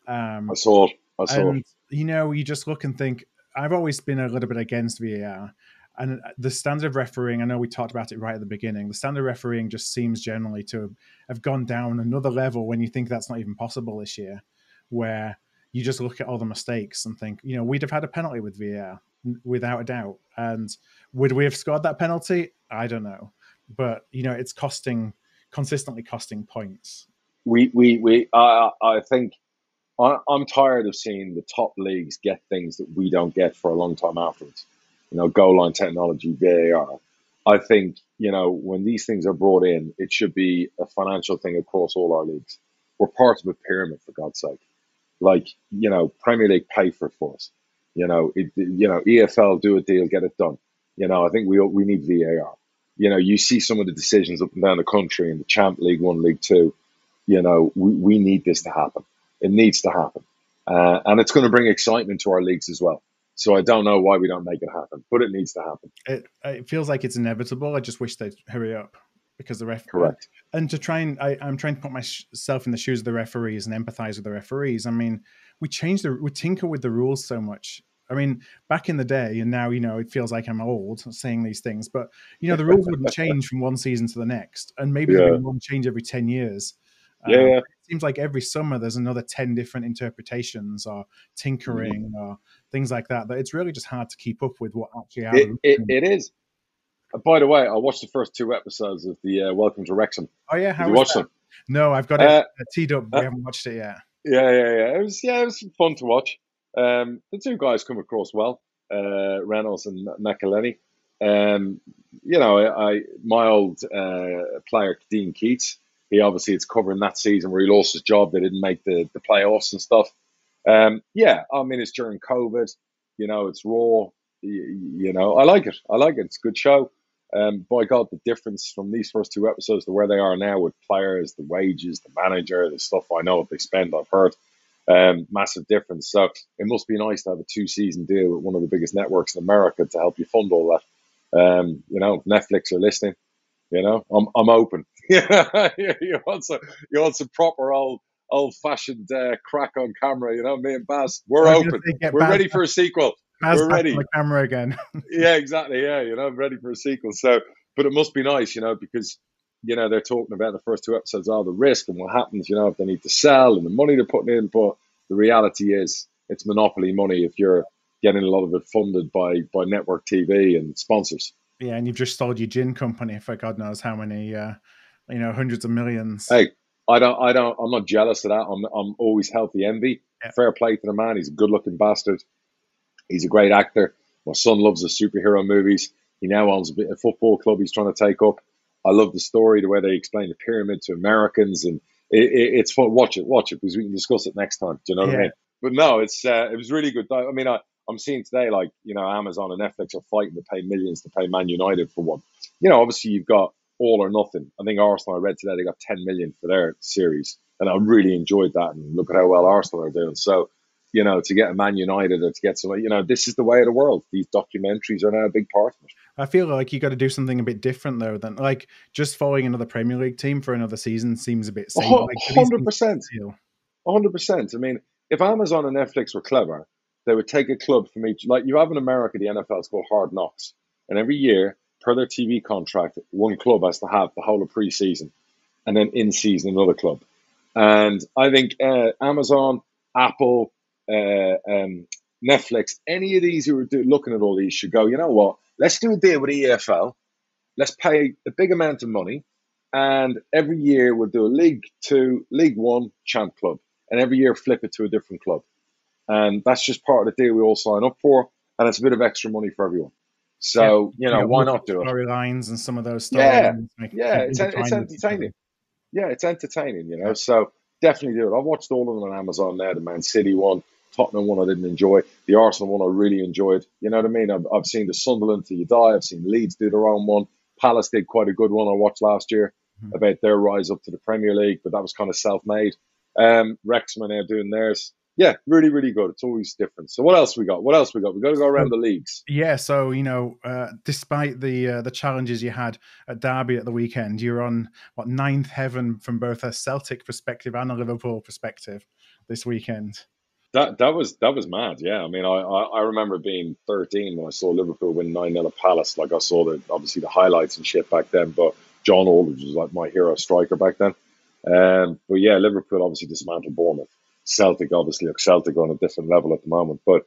Um, I saw, I saw. And, you know, you just look and think, I've always been a little bit against V A R. And the standard of refereeing, I know we talked about it right at the beginning, the standard of refereeing just seems generally to have gone down another level when you think that's not even possible this year, where you just look at all the mistakes and think, you know, we'd have had a penalty with V A R. Without a doubt. And would we have scored that penalty? I don't know. But, you know, it's costing, consistently costing points. We, we, we, uh, I think I, I'm tired of seeing the top leagues get things that we don't get for a long time afterwards. You know, goal line technology, V A R. I think, you know, when these things are brought in, it should be a financial thing across all our leagues. We're part of a pyramid, for God's sake. Like, you know, Premier League pay for it for us. You know, it, you know, E F L, do a deal, get it done. You know, I think we we need V A R. You know, you see some of the decisions up and down the country in the Champ League One, League Two. You know, we, we need this to happen. It needs to happen. Uh, and it's going to bring excitement to our leagues as well. So I don't know why we don't make it happen, but it needs to happen. It, it feels like it's inevitable. I just wish they'd hurry up because the ref... Correct. And to try and... I, I'm trying to put myself in the shoes of the referees and empathize with the referees. I mean... We change the, we tinker with the rules so much. I mean, back in the day, and now, you know, it feels like I'm old saying these things, but, you know, the rules wouldn't change from one season to the next. And maybe yeah. there'd be one change every ten years. Yeah, um, yeah. It seems like every summer there's another ten different interpretations or tinkering mm-hmm. or things like that. That it's really just hard to keep up with what actually happens. It, it, it is. By the way, I watched the first two episodes of the uh, Welcome to Wrexham. Oh, yeah. How Did you watch that? them? No, I've got it uh, teed up. We uh, haven't watched it yet. Yeah, yeah, yeah. It was, yeah, it was fun to watch. Um, the two guys come across well, uh, Reynolds and McElhenney. Um, you know, I, I my old uh, player Dean Keats. He obviously it's covering that season where he lost his job. They didn't make the, the playoffs and stuff. Um, yeah, I mean it's during COVID. You know, it's raw. You, you know, I like it. I like it. It's a good show. Um, by God, the difference from these first two episodes to where they are now with players, the wages, the manager, the stuff I know they spend, I've heard, um, massive difference. So it must be nice to have a two-season deal with one of the biggest networks in America to help you fund all that. Um, you know, Netflix are listening. You know, I'm I'm open. you want some you want some proper old old-fashioned uh, crack on camera. You know, me and Baz, we're open. We're Baz ready Baz. for a sequel. As we're ready. On the camera again. yeah, exactly. Yeah, you know, I'm ready for a sequel. So, but it must be nice, you know, because you know they're talking about the first two episodes, all the risk and what happens, you know, if they need to sell and the money they're putting in. But the reality is, it's monopoly money if you're getting a lot of it funded by by network T V and sponsors. Yeah, and you've just sold your gin company for God knows how many, uh, you know, hundreds of millions. Hey, I don't, I don't, I'm not jealous of that. I'm, I'm always healthy envy. Yeah. Fair play to the man. He's a good-looking bastard. He's a great actor. My son loves the superhero movies. He now owns a, bit, a football club he's trying to take up. I love the story, the way they explain the pyramid to Americans. And it, it, it's fun. Watch it, watch it, because we can discuss it next time. Do you know yeah. what I mean? But no, it's uh, it was really good. I mean, I, I'm seeing today, like, you know, Amazon and Netflix are fighting to pay millions to pay Man United for one. You know, obviously you've got all or nothing. I think Arsenal, I read today, they got ten million for their series. And I really enjoyed that. And look at how well Arsenal are doing. So, you know, to get a Man United or to get somebody, you know, this is the way of the world. These documentaries are now a big part of it. I feel like you got to do something a bit different, though, than like just following another Premier League team for another season seems a bit same. one hundred percent. one hundred percent. I mean, if Amazon and Netflix were clever, they would take a club from each. Like you have in America, the N F L is called Hard Knocks. And every year, per their T V contract, one club has to have the whole of preseason, and then in season, another club. And I think uh, Amazon, Apple, uh, um, Netflix, any of these who are do, looking at all these should go, you know what, let's do a deal with the E F L. Let's pay a big amount of money. And every year we'll do a League Two, League One champ club. And every year flip it to a different club. And that's just part of the deal we all sign up for. And it's a bit of extra money for everyone. So, yeah. you know, yeah, why not do it? Storylines and some of those stories. Yeah, yeah it's, en- it's entertaining. Yeah, it's entertaining, you know. Yeah. So definitely do it. I've watched all of them on Amazon now. The Man City one, Tottenham one I didn't enjoy. The Arsenal one I really enjoyed. You know what I mean? I've, I've seen the Sunderland till you die. I've seen Leeds do their own one. Palace did quite a good one I watched last year mm-hmm. about their rise up to the Premier League, but that was kind of self-made. Um, Wrexham are now doing theirs. Yeah, really, really good. It's always different. So what else we got? What else we got? We've got to go around the leagues. Yeah, so, you know, uh, despite the uh, the challenges you had at Derby at the weekend, you're on, what, ninth heaven from both a Celtic perspective and a Liverpool perspective this weekend. That that was that was mad, yeah. I mean, I, I, I remember being thirteen when I saw Liverpool win nine nil at Palace. Like, I saw, the obviously, the highlights and shit back then, but John Aldridge was, like, my hero striker back then. Um, but, yeah, Liverpool obviously dismantled Bournemouth. Celtic, obviously, look, Celtic are on a different level at the moment, but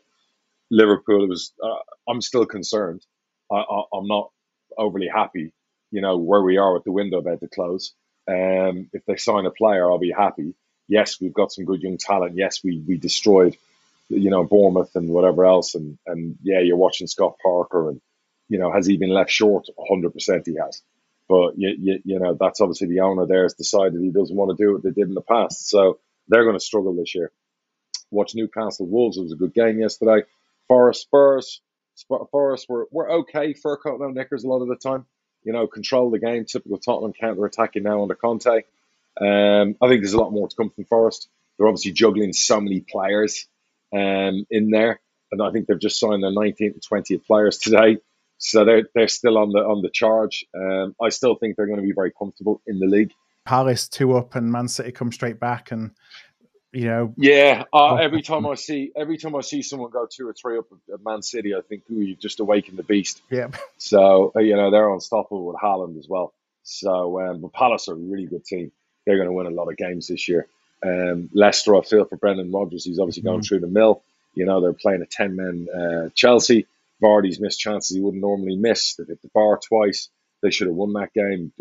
Liverpool, it was, uh, I'm still concerned. I, I, I'm not overly happy, you know, where we are with the window about to close. Um, if they sign a player, I'll be happy. Yes, we've got some good young talent. Yes, we, we destroyed, you know, Bournemouth and whatever else. And, and yeah, you're watching Scott Parker and, you know, has he been left short? one hundred percent he has. But, you, you, you know, that's obviously the owner there has decided he doesn't want to do what they did in the past. So, they're going to struggle this year. Watch Newcastle Wolves. It was a good game yesterday. Forest Spurs. Sp- Forest were, were okay. Fur coat, no knickers a lot of the time. You know, control the game. Typical Tottenham counter-attacking now under Conte. Um, I think there's a lot more to come from Forest. They're obviously juggling so many players um, in there. And I think they've just signed their nineteenth and twentieth players today. So they're, they're still on the, on the charge. Um, I still think they're going to be very comfortable in the league. Palace two up and Man City come straight back, and you know. Yeah, uh, every time I see, every time I see someone go two or three up at Man City, I think, ooh, you've just awakened the beast. Yeah. So you know they're unstoppable with Haaland as well. So, um, but Palace are a really good team. They're going to win a lot of games this year. Um, Leicester, I feel for Brendan Rodgers. He's obviously mm-hmm. going through the mill. You know they're playing a ten-man uh, Chelsea. Vardy's missed chances he wouldn't normally miss. They hit the bar twice. They should have won that game.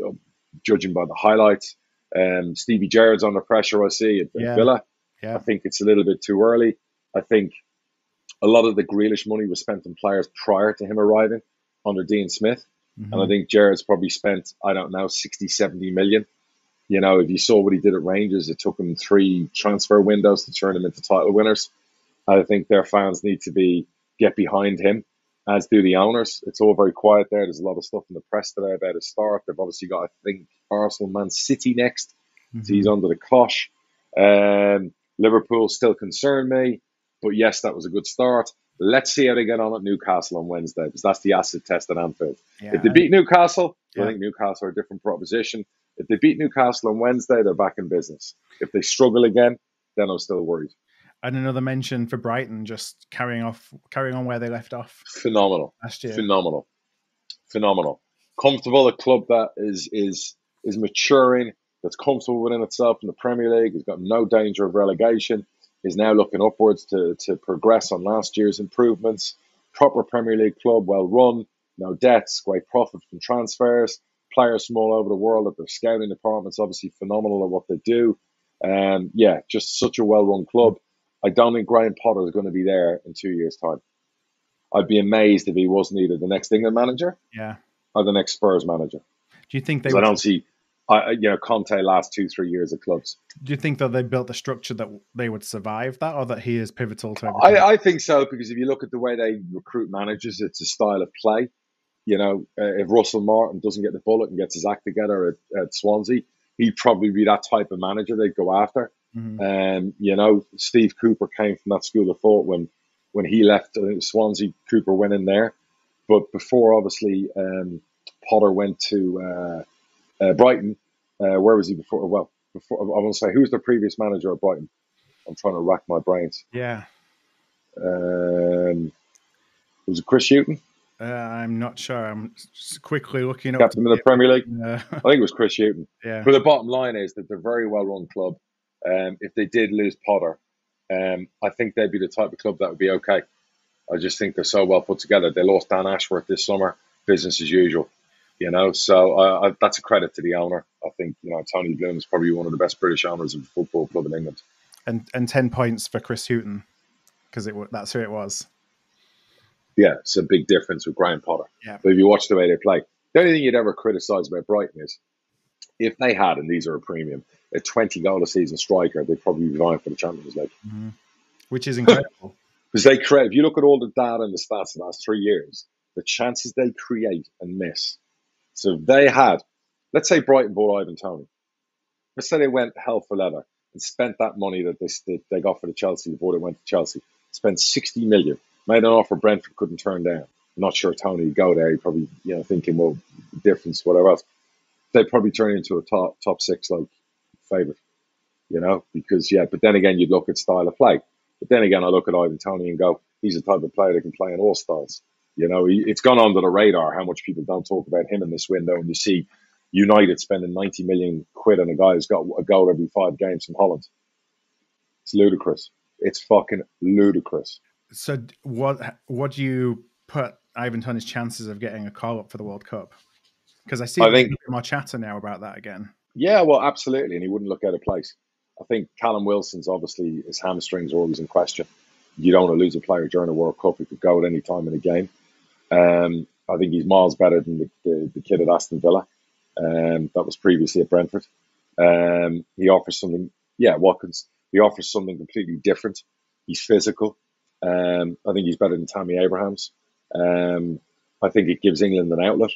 Judging by the highlights, um, Stevie Gerrard's under pressure. I see at yeah. Villa. Yeah. I think it's a little bit too early. I think a lot of the Grealish money was spent on players prior to him arriving under Dean Smith, mm-hmm. and I think Gerrard's probably spent I don't know sixty, seventy million. You know, if you saw what he did at Rangers, it took him three transfer windows to turn him into title winners. I think their fans need to be get behind him. As do the owners. It's all very quiet there. There's a lot of stuff in the press today about his start. They've obviously got, I think, Arsenal, Man City next. Mm-hmm. So he's under the cosh. Um, Liverpool still concern me. But yes, that was a good start. Let's see how they get on at Newcastle on Wednesday, because that's the acid test at Anfield. Yeah, if they beat Newcastle, yeah. I think Newcastle are a different proposition. If they beat Newcastle on Wednesday, they're back in business. If they struggle again, then I'm still worried. And another mention for Brighton, just carrying off, carrying on where they left off. Phenomenal last year. Phenomenal, phenomenal. Comfortable, a club that is is is maturing, that's comfortable within itself in the Premier League. Has got no danger of relegation. Is now looking upwards to to progress on last year's improvements. Proper Premier League club, well run, no debts, great profit from transfers. Players from all over the world at their scouting departments, obviously phenomenal at what they do. Um, yeah, just such a well run club. I don't think Graham Potter is going to be there in two years' time. I'd be amazed if he wasn't either the next England manager, yeah, or the next Spurs manager. Do you think they? Would... I don't see, I, you know, Conte last two, three years at clubs. Do you think that they built the structure that they would survive that, or that he is pivotal to everything? I, I think so, because if you look at the way they recruit managers, it's a style of play. You know, uh, if Russell Martin doesn't get the bullet and gets his act together at, at Swansea, he'd probably be that type of manager they'd go after. Mm-hmm. Um, you know, Steve Cooper came from that school of thought when, when he left I think it was Swansea. Cooper went in there, but before obviously um, Potter went to uh, uh, Brighton. Uh, where was he before? Well, before I want to say who was the previous manager at Brighton. I'm trying to rack my brains. Yeah, Um, was it Chris Hughton? Uh, I'm not sure. I'm quickly looking up. Captain of the Premier League? Uh, I think it was Chris Hughton. Yeah. But the bottom line is that they're a very well-run club. Um, if they did lose Potter, um, I think they'd be the type of club that would be okay. I just think they're so well put together. They lost Dan Ashworth this summer. Business as usual, you know. So uh, I, that's a credit to the owner. I think, you know, Tony Bloom is probably one of the best British owners of a football club in England. And and ten points for Chris Hughton, because it that's who it was. Yeah, it's a big difference with Graham Potter. Yeah. But if you watch the way they play, the only thing you'd ever criticise about Brighton is if they had, and these are a premium, a twenty-goal-a-season striker, they'd probably be vying for the Champions League. Mm-hmm. Which is incredible. Because they create, if you look at all the data and the stats in the last three years, the chances they create and miss. So if they had, let's say Brighton bought Ivan Toney. Let's say they went hell for leather and spent that money that they, that they got for the Chelsea before they went to Chelsea, spent sixty million. Made an offer Brentford couldn't turn down. I'm not sure Tony would go there. He probably, you know, thinking, well, difference, whatever else. They'd probably turn into a top top six like favourite, you know, because yeah. But then again, you'd look at style of play. But then again, I look at Ivan Toney and go, he's the type of player that can play in all styles. You know, he, it's gone under the radar how much people don't talk about him in this window. And you see United spending ninety million quid on a guy who's got a goal every five games from Holland. It's ludicrous. It's fucking ludicrous. So what what do you put Ivan Toney's chances of getting a call-up for the World Cup? Because I see I think, more chatter now about that again. Yeah, well, absolutely. And he wouldn't look out of place. I think Callum Wilson's, obviously, his hamstrings are always in question. You don't want to lose a player during a World Cup. He could go at any time in a game. Um, I think he's miles better than the, the, the kid at Aston Villa. Um, that was previously at Brentford. Um, he offers something, yeah, Watkins. He offers something completely different. He's physical. Um, I think he's better than Tammy Abrahams. Um, I think it gives England an outlet,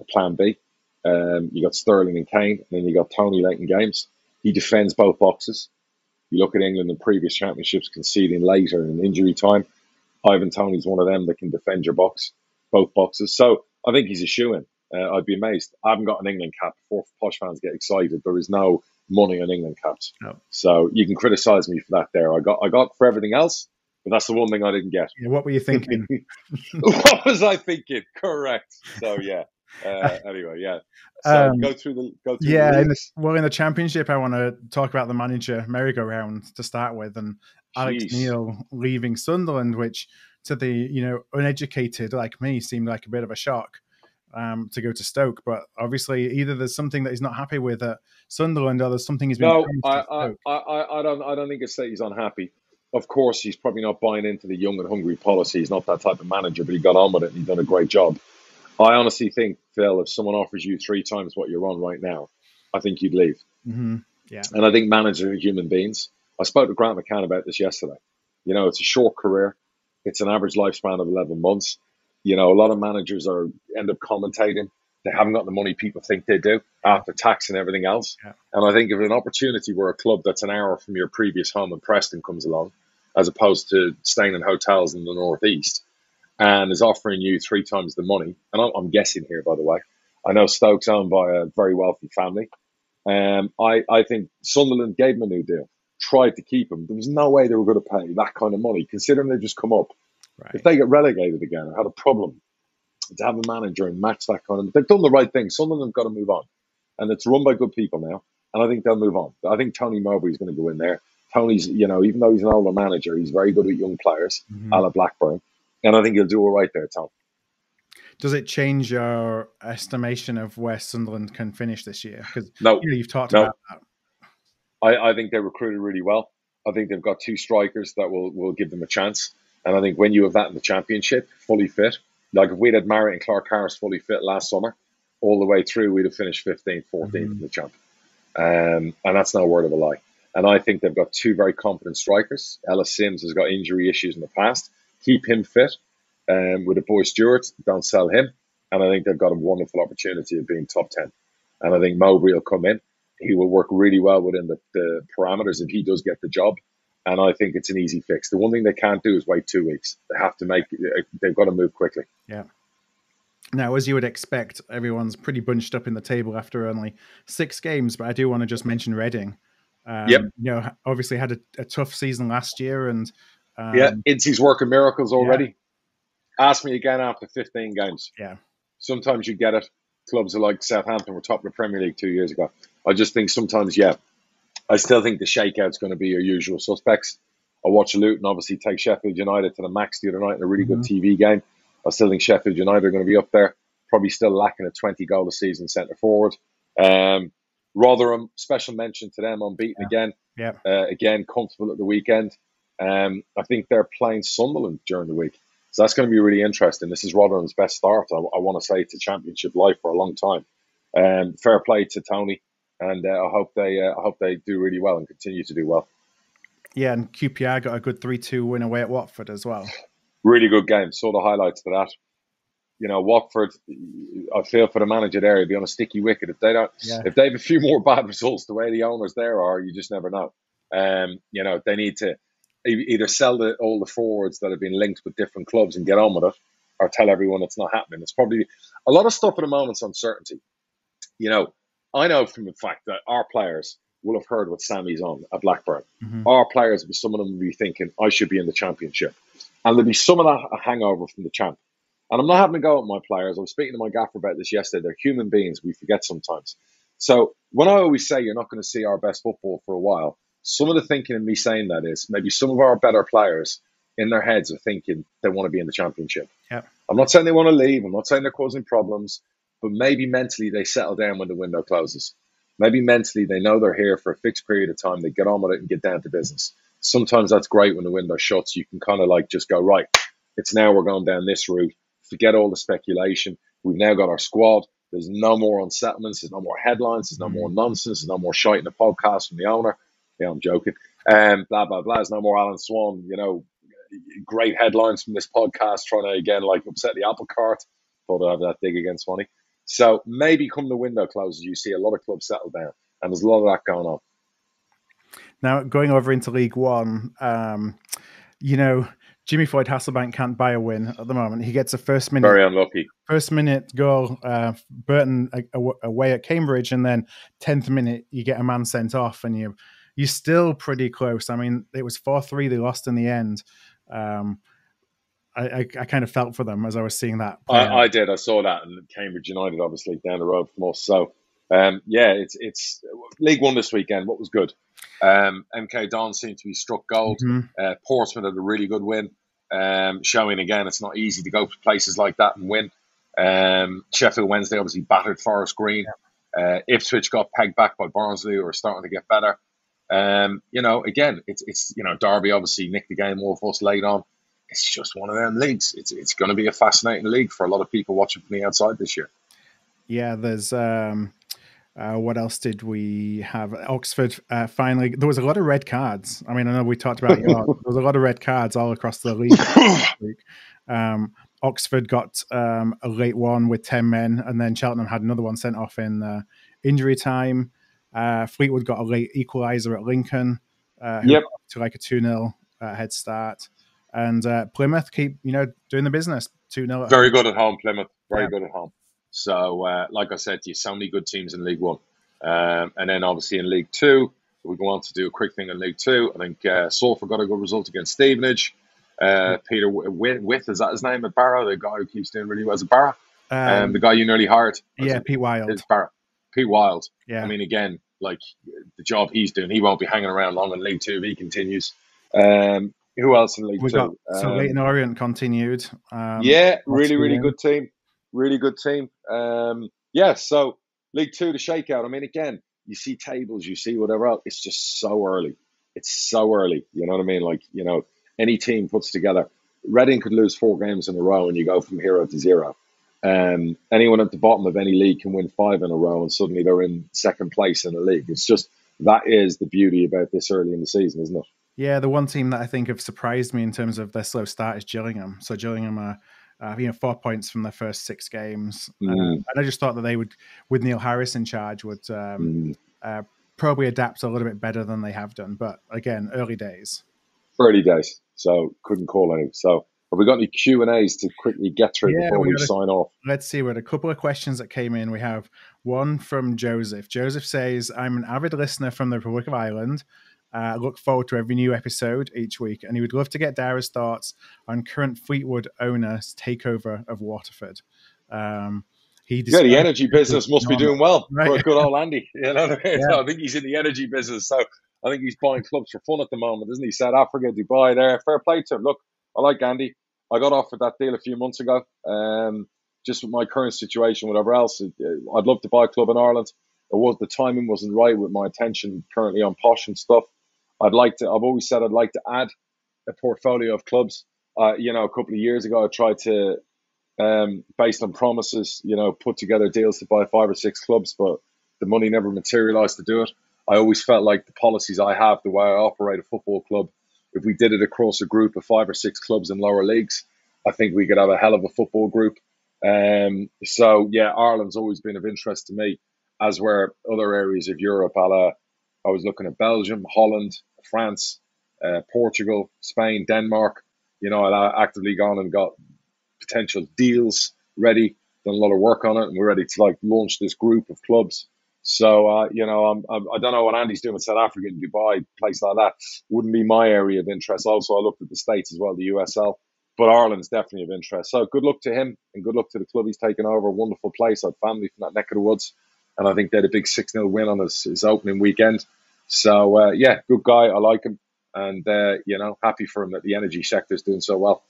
a plan B. Um, you got Sterling and Kane, and then you got Toney late in games. He defends both boxes. You look at England in previous championships conceding later in injury time. Ivan Toney's one of them that can defend your box, both boxes. So I think he's a shoo-in. Uh, I'd be amazed. I haven't got an England cap. Before posh fans get excited, there is no money on England caps. No. So you can criticise me for that. There, I got, I got for everything else. But that's the one thing I didn't get. Yeah, what were you thinking? What was I thinking? Correct. So yeah. Uh, anyway, yeah. So um, go through the go through. Yeah. The in the, well, in the Championship, I want to talk about the manager merry-go-round to start with, and Alex Jeez. Neil leaving Sunderland, which to the you know uneducated like me seemed like a bit of a shock um, to go to Stoke. But obviously, either there's something that he's not happy with at Sunderland, or there's something he's been. No, I, I, I, I don't. I don't think it's that he's unhappy. Of course, he's probably not buying into the young and hungry policy. He's not that type of manager, but he got on with it and he's done a great job. I honestly think, Phil, if someone offers you three times what you're on right now, I think you'd leave. Mm-hmm. Yeah. And I think managers are human beings. I spoke to Grant McCann about this yesterday. You know, it's a short career. It's an average lifespan of eleven months. You know, a lot of managers are end up commentating. They haven't got the money people think they do after tax and everything else. Yeah. And I think if an opportunity were a club that's an hour from your previous home in Preston comes along, as opposed to staying in hotels in the northeast, and is offering you three times the money, and I'm, I'm guessing here, by the way. I know Stoke's owned by a very wealthy family. Um, I, I think Sunderland gave him a new deal, tried to keep him. There was no way they were going to pay that kind of money, considering they've just come up. Right. If they get relegated again, I had a problem. To have a manager and match that kind of... They've done the right thing. Some of them have got to move on. And it's run by good people now. And I think they'll move on. I think Tony Mowbray's going to go in there. Tony's, you know, even though he's an older manager, he's very good at young players, mm-hmm. a la Blackburn. And I think he'll do all right there, Tom. Does it change your estimation of where Sunderland can finish this year? Because no, you know, you've talked no. about that. I, I think they recruited really well. I think they've got two strikers that will, will give them a chance. And I think when you have that in the Championship, fully fit... Like if we'd had Marriott and Clark Harris fully fit last summer, all the way through, we'd have finished fifteenth, fourteenth mm-hmm. in the champ. Um, and that's no word of a lie. And I think they've got two very competent strikers. Ellis Sims has got injury issues in the past. Keep him fit. Um, with a boy Stewart, don't sell him. And I think they've got a wonderful opportunity of being top ten. And I think Mowbray will come in. He will work really well within the, the parameters if he does get the job. And I think it's an easy fix. The one thing they can't do is wait two weeks. They have to make, they've got to move quickly. Yeah. Now, as you would expect, everyone's pretty bunched up in the table after only six games. But I do want to just mention Reading. Um, yep. You know, obviously had a, a tough season last year and Um, yeah, Ince's working miracles already. Yeah. Ask me again after fifteen games. Yeah. Sometimes you get it. Clubs are like Southampton were top of the Premier League two years ago. I just think sometimes, yeah, I still think the shakeout's going to be your usual suspects. I watch Luton obviously take Sheffield United to the max the other night in a really mm-hmm. good T V game. I still think Sheffield United are going to be up there, probably still lacking a twenty-goal a season centre-forward. Um, Rotherham, special mention to them, unbeaten yeah. again. Yeah. Uh, again, comfortable at the weekend. Um, I think they're playing Sunderland during the week. So that's going to be really interesting. This is Rotherham's best start, I, I want to say, to Championship life for a long time. Um, fair play to Toney, and uh, I hope they uh, I hope they do really well and continue to do well. Yeah, and Q P R got a good three two win away at Watford as well. Really good game. Saw the highlights for that. You know, Watford, I feel for the manager there. He'd be on a sticky wicket. If they don't, yeah. if they have a few more bad results, the way the owners there are, you just never know. Um, you know, they need to either sell the, all the forwards that have been linked with different clubs and get on with it, or tell everyone it's not happening. It's probably a lot of stuff at the moment's uncertainty. You know, I know from the fact that our players will have heard what Sammy's on at Blackburn. Mm-hmm. Our players, some of them will be thinking, I should be in the Championship. And there'll be some of that hangover from the champ. And I'm not having to go at my players. I was speaking to my gaffer about this yesterday. They're human beings. We forget sometimes. So when I always say you're not going to see our best football for a while, some of the thinking in me saying that is maybe some of our better players in their heads are thinking they want to be in the Championship. Yeah. I'm not saying they want to leave. I'm not saying they're causing problems. But maybe mentally they settle down when the window closes. Maybe mentally they know they're here for a fixed period of time. They get on with it and get down to business. Sometimes that's great when the window shuts. You can kind of like just go, right, it's now we're going down this route. Forget all the speculation. We've now got our squad. There's no more unsettlements. There's no more headlines. There's no more nonsense. There's no more shite in the podcast from the owner. Yeah, I'm joking. Um, blah, blah, blah. There's no more Alan Swan, you know, great headlines from this podcast trying to, again, like upset the apple cart. Thought I'd have that dig against Swanee. So maybe come the window closes, you see a lot of clubs settle down. And there's a lot of that going on. Now, going over into League One, um, you know, Jimmy Floyd Hasselbank can't buy a win at the moment. He gets a first minute, very unlucky first minute goal, uh, Burton away at Cambridge, and then tenth minute you get a man sent off, and you you're still pretty close. I mean, it was four three. They lost in the end. Um, I, I, I kind of felt for them as I was seeing that. I, I did. I saw that, and Cambridge United obviously down the road from us. So um, yeah, it's it's League One this weekend. What was good? Um, M K Dons seemed to be struck gold. Mm-hmm. uh, Portsmouth had a really good win, um, showing again it's not easy to go to places like that and win. um, Sheffield Wednesday obviously battered Forest Green. yeah. uh, Ipswich got pegged back by Barnsley, who are starting to get better. Um, you know, again, it's, it's you know, Derby obviously nicked the game all of us late on. It's just one of them leagues. It's, it's going to be a fascinating league for a lot of people watching from the outside this year. Yeah, there's um Uh, what else did we have? Oxford, uh, finally, there was a lot of red cards. I mean, I know we talked about it a lot. There was a lot of red cards all across the league. um, Oxford got um, a late one with ten men, and then Cheltenham had another one sent off in uh, injury time. Uh, Fleetwood got a late equaliser at Lincoln, uh, who yep. got to like a two nil uh, head start. And uh, Plymouth keep, you know, doing the business. two nil Very home. good at home, Plymouth. Very yeah. good at home. So, uh, like I said to you, so many good teams in League One. Um, and then, obviously, in League Two, we go on to do a quick thing in League Two. I think uh, Salford got a good result against Stevenage. Uh, Peter With, is that his name? At Barrow, the guy who keeps doing really well. Is it Barrow? Um, um, the guy you nearly hired. Yeah, Pete Wilde. It's Barrow. Pete Wilde. Yeah. I mean, again, like the job he's doing, he won't be hanging around long in League Two if he continues. Um, who else in League we Two? Got, so, um, Leighton Orient continued. Um, yeah, really, really in. good team. Really good team. Um, yeah, so League Two, the shakeout. I mean, again, you see tables, you see whatever else. It's just so early. It's so early. You know what I mean? Like, you know, any team puts together. Reading could lose four games in a row and you go from hero to zero. Um, anyone at the bottom of any league can win five in a row and suddenly they're in second place in the league. It's just, that is the beauty about this early in the season, isn't it? Yeah, the one team that I think have surprised me in terms of their slow start is Gillingham. So Gillingham are... Uh, you know, four points from their first six games. Mm. Uh, and I just thought that they would, with Neil Harris in charge, would um, mm. uh, probably adapt a little bit better than they have done. But again, early days. Early days. So couldn't call any. So have we got any Q and A's to quickly get through yeah, before we sign a, off? Let's see. We had a couple of questions that came in. We have one from Joseph. Joseph says, I'm an avid listener from the Republic of Ireland. Uh, I look forward to every new episode each week, and he would love to get Darrah's thoughts on current Fleetwood owner's takeover of Waterford. Um, he yeah, the energy business must be doing well, right, for a good old Andy. You know, yeah. I think he's in the energy business, so I think he's buying clubs for fun at the moment, isn't he? South Africa, Dubai, there. Fair play to him. Look, I like Andy. I got offered that deal a few months ago. Um, just with my current situation, whatever else, I'd love to buy a club in Ireland. It was the timing wasn't right with my attention currently on Posh and stuff. I'd like to. I've always said I'd like to add a portfolio of clubs. Uh, you know, a couple of years ago, I tried to, um, based on promises, you know, put together deals to buy five or six clubs, but the money never materialized to do it. I always felt like the policies I have, the way I operate a football club, if we did it across a group of five or six clubs in lower leagues, I think we could have a hell of a football group. Um, so yeah, Ireland's always been of interest to me, as were other areas of Europe. A la, I was looking at Belgium, Holland, France, uh, Portugal, Spain, Denmark. You know, I actively gone and got potential deals ready, done a lot of work on it, and we're ready to like launch this group of clubs. So, uh, you know, I'm, I'm, I don't know what Andy's doing in South Africa and Dubai, place like that. Wouldn't be my area of interest. Also, I looked at the States as well, the U S L. But Ireland's definitely of interest. So good luck to him and good luck to the club he's taken over. A wonderful place. I had family from that neck of the woods. And I think they had a big six nil win on his, his opening weekend. So, uh, yeah, good guy. I like him. And, uh, you know, happy for him that the energy sector's doing so well.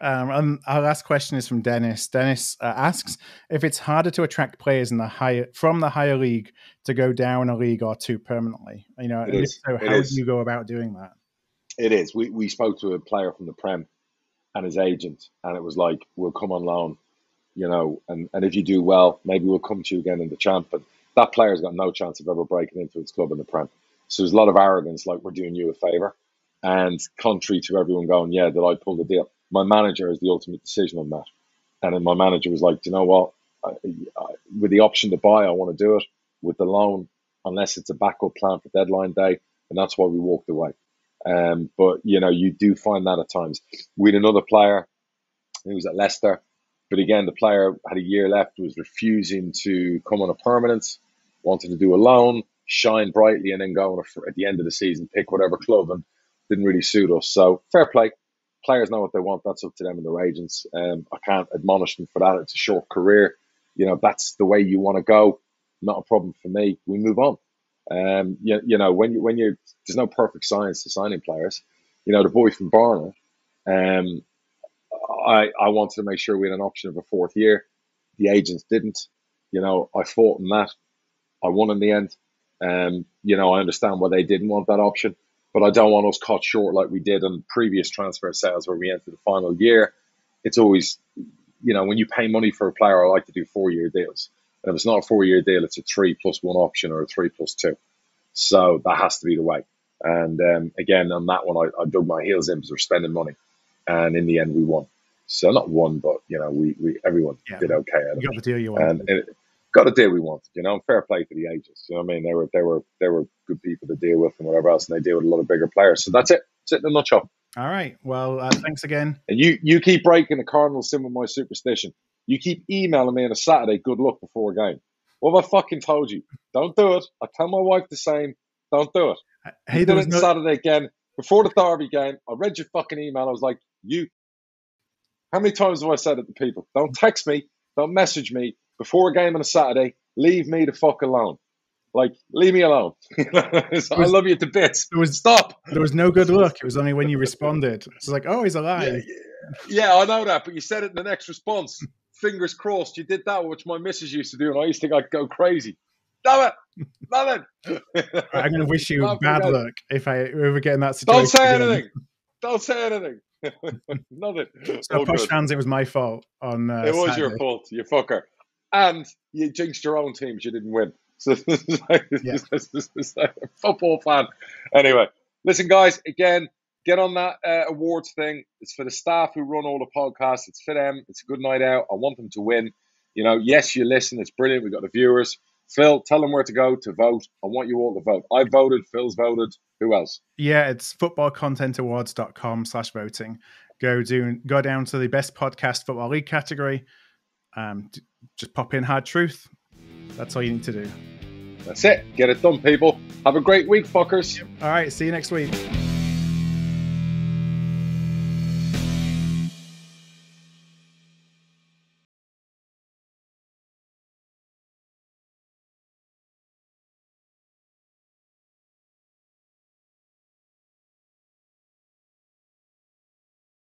Um, and our last question is from Dennis. Dennis uh, asks if it's harder to attract players in the higher from the higher league to go down a league or two permanently. You know, and if so, how do you go about doing that? It is. We we spoke to a player from the Prem and his agent, and it was like, we'll come on loan, you know, and, and if you do well, maybe we'll come to you again in the champ. But that player's got no chance of ever breaking into his club in the Prem. So there's a lot of arrogance, like we're doing you a favour. And contrary to everyone going, yeah, did I pull the deal? My manager is the ultimate decision on that. And then my manager was like, do you know what? I, I, with the option to buy, I want to do it. With the loan, unless it's a backup plan for deadline day. And that's why we walked away. Um, but, you know, you do find that at times. We had another player who was at Leicester. But again, the player had a year left, was refusing to come on a permanent, wanted to do a loan, shine brightly, and then go on a, at the end of the season, pick whatever club, and didn't really suit us. So fair play. Players know what they want. That's up to them and their agents. Um, I can't admonish them for that. It's a short career. You know, that's the way you want to go. Not a problem for me. We move on. Um, you, you know, when you, when you, there's no perfect science to signing players. You know, the boy from Barnet, um, I, I wanted to make sure we had an option of a fourth year. The agents didn't. You know, I fought in that. I won in the end. Um, you know, I understand why they didn't want that option. But I don't want us caught short like we did on previous transfer sales where we entered the final year. It's always, you know, when you pay money for a player, I like to do four-year deals. And if it's not a four-year deal, it's a three plus one option or a three plus two. So that has to be the way. And um, again, on that one, I, I dug my heels in because we're spending money. And in the end, we won. So not won, but, you know, we, we everyone yeah. did okay. Out of you got the deal you wanted. And it, got a deal we wanted, you know, and fair play for the agents. You know what I mean? They were they were they were good people to deal with and whatever else, and they deal with a lot of bigger players. So that's it. That's it in a nutshell. All right. Well, uh, thanks again. And you you keep breaking the cardinal sin with my superstition. You keep emailing me on a Saturday, good luck before a game. What have I fucking told you? Don't do it. I tell my wife the same. Don't do it. Hey, you did it no- Saturday again. Before the Derby game, I read your fucking email. I was like, you. How many times have I said it to people? Don't text me. Don't message me. Before a game on a Saturday, leave me the fuck alone. Like, leave me alone. was, I love you to bits. There was, Stop. There was no good luck. It was only when you responded. It's like, oh, he's alive. Yeah, yeah, I know that, but you said it in the next response. Fingers crossed. You did that, which my missus used to do, and I used to think I'd go crazy. Damn it. Damn it. Right, I'm going to wish you Damn bad luck if I ever get in that situation. Don't say anything. Don't say anything. Nothing. So, oh, Posh fans, it was my fault on uh, It was Saturday. Your fault, you fucker. And you jinxed your own teams. You didn't win. So yeah. Football fan. Anyway, listen, guys, again, get on that uh, awards thing. It's for the staff who run all the podcasts. It's for them. It's a good night out. I want them to win. You know, yes, you listen. It's brilliant. We've got the viewers. Phil, tell them where to go to vote. I want you all to vote. I voted. Phil's voted. Who else? Yeah, it's footballcontentawards.com slash voting. Go, do, go down to the best podcast football league category. Um, just pop in Hard Truth. That's all you need to do. That's it. Get it done, people. Have a great week, fuckers. All right. See you next week.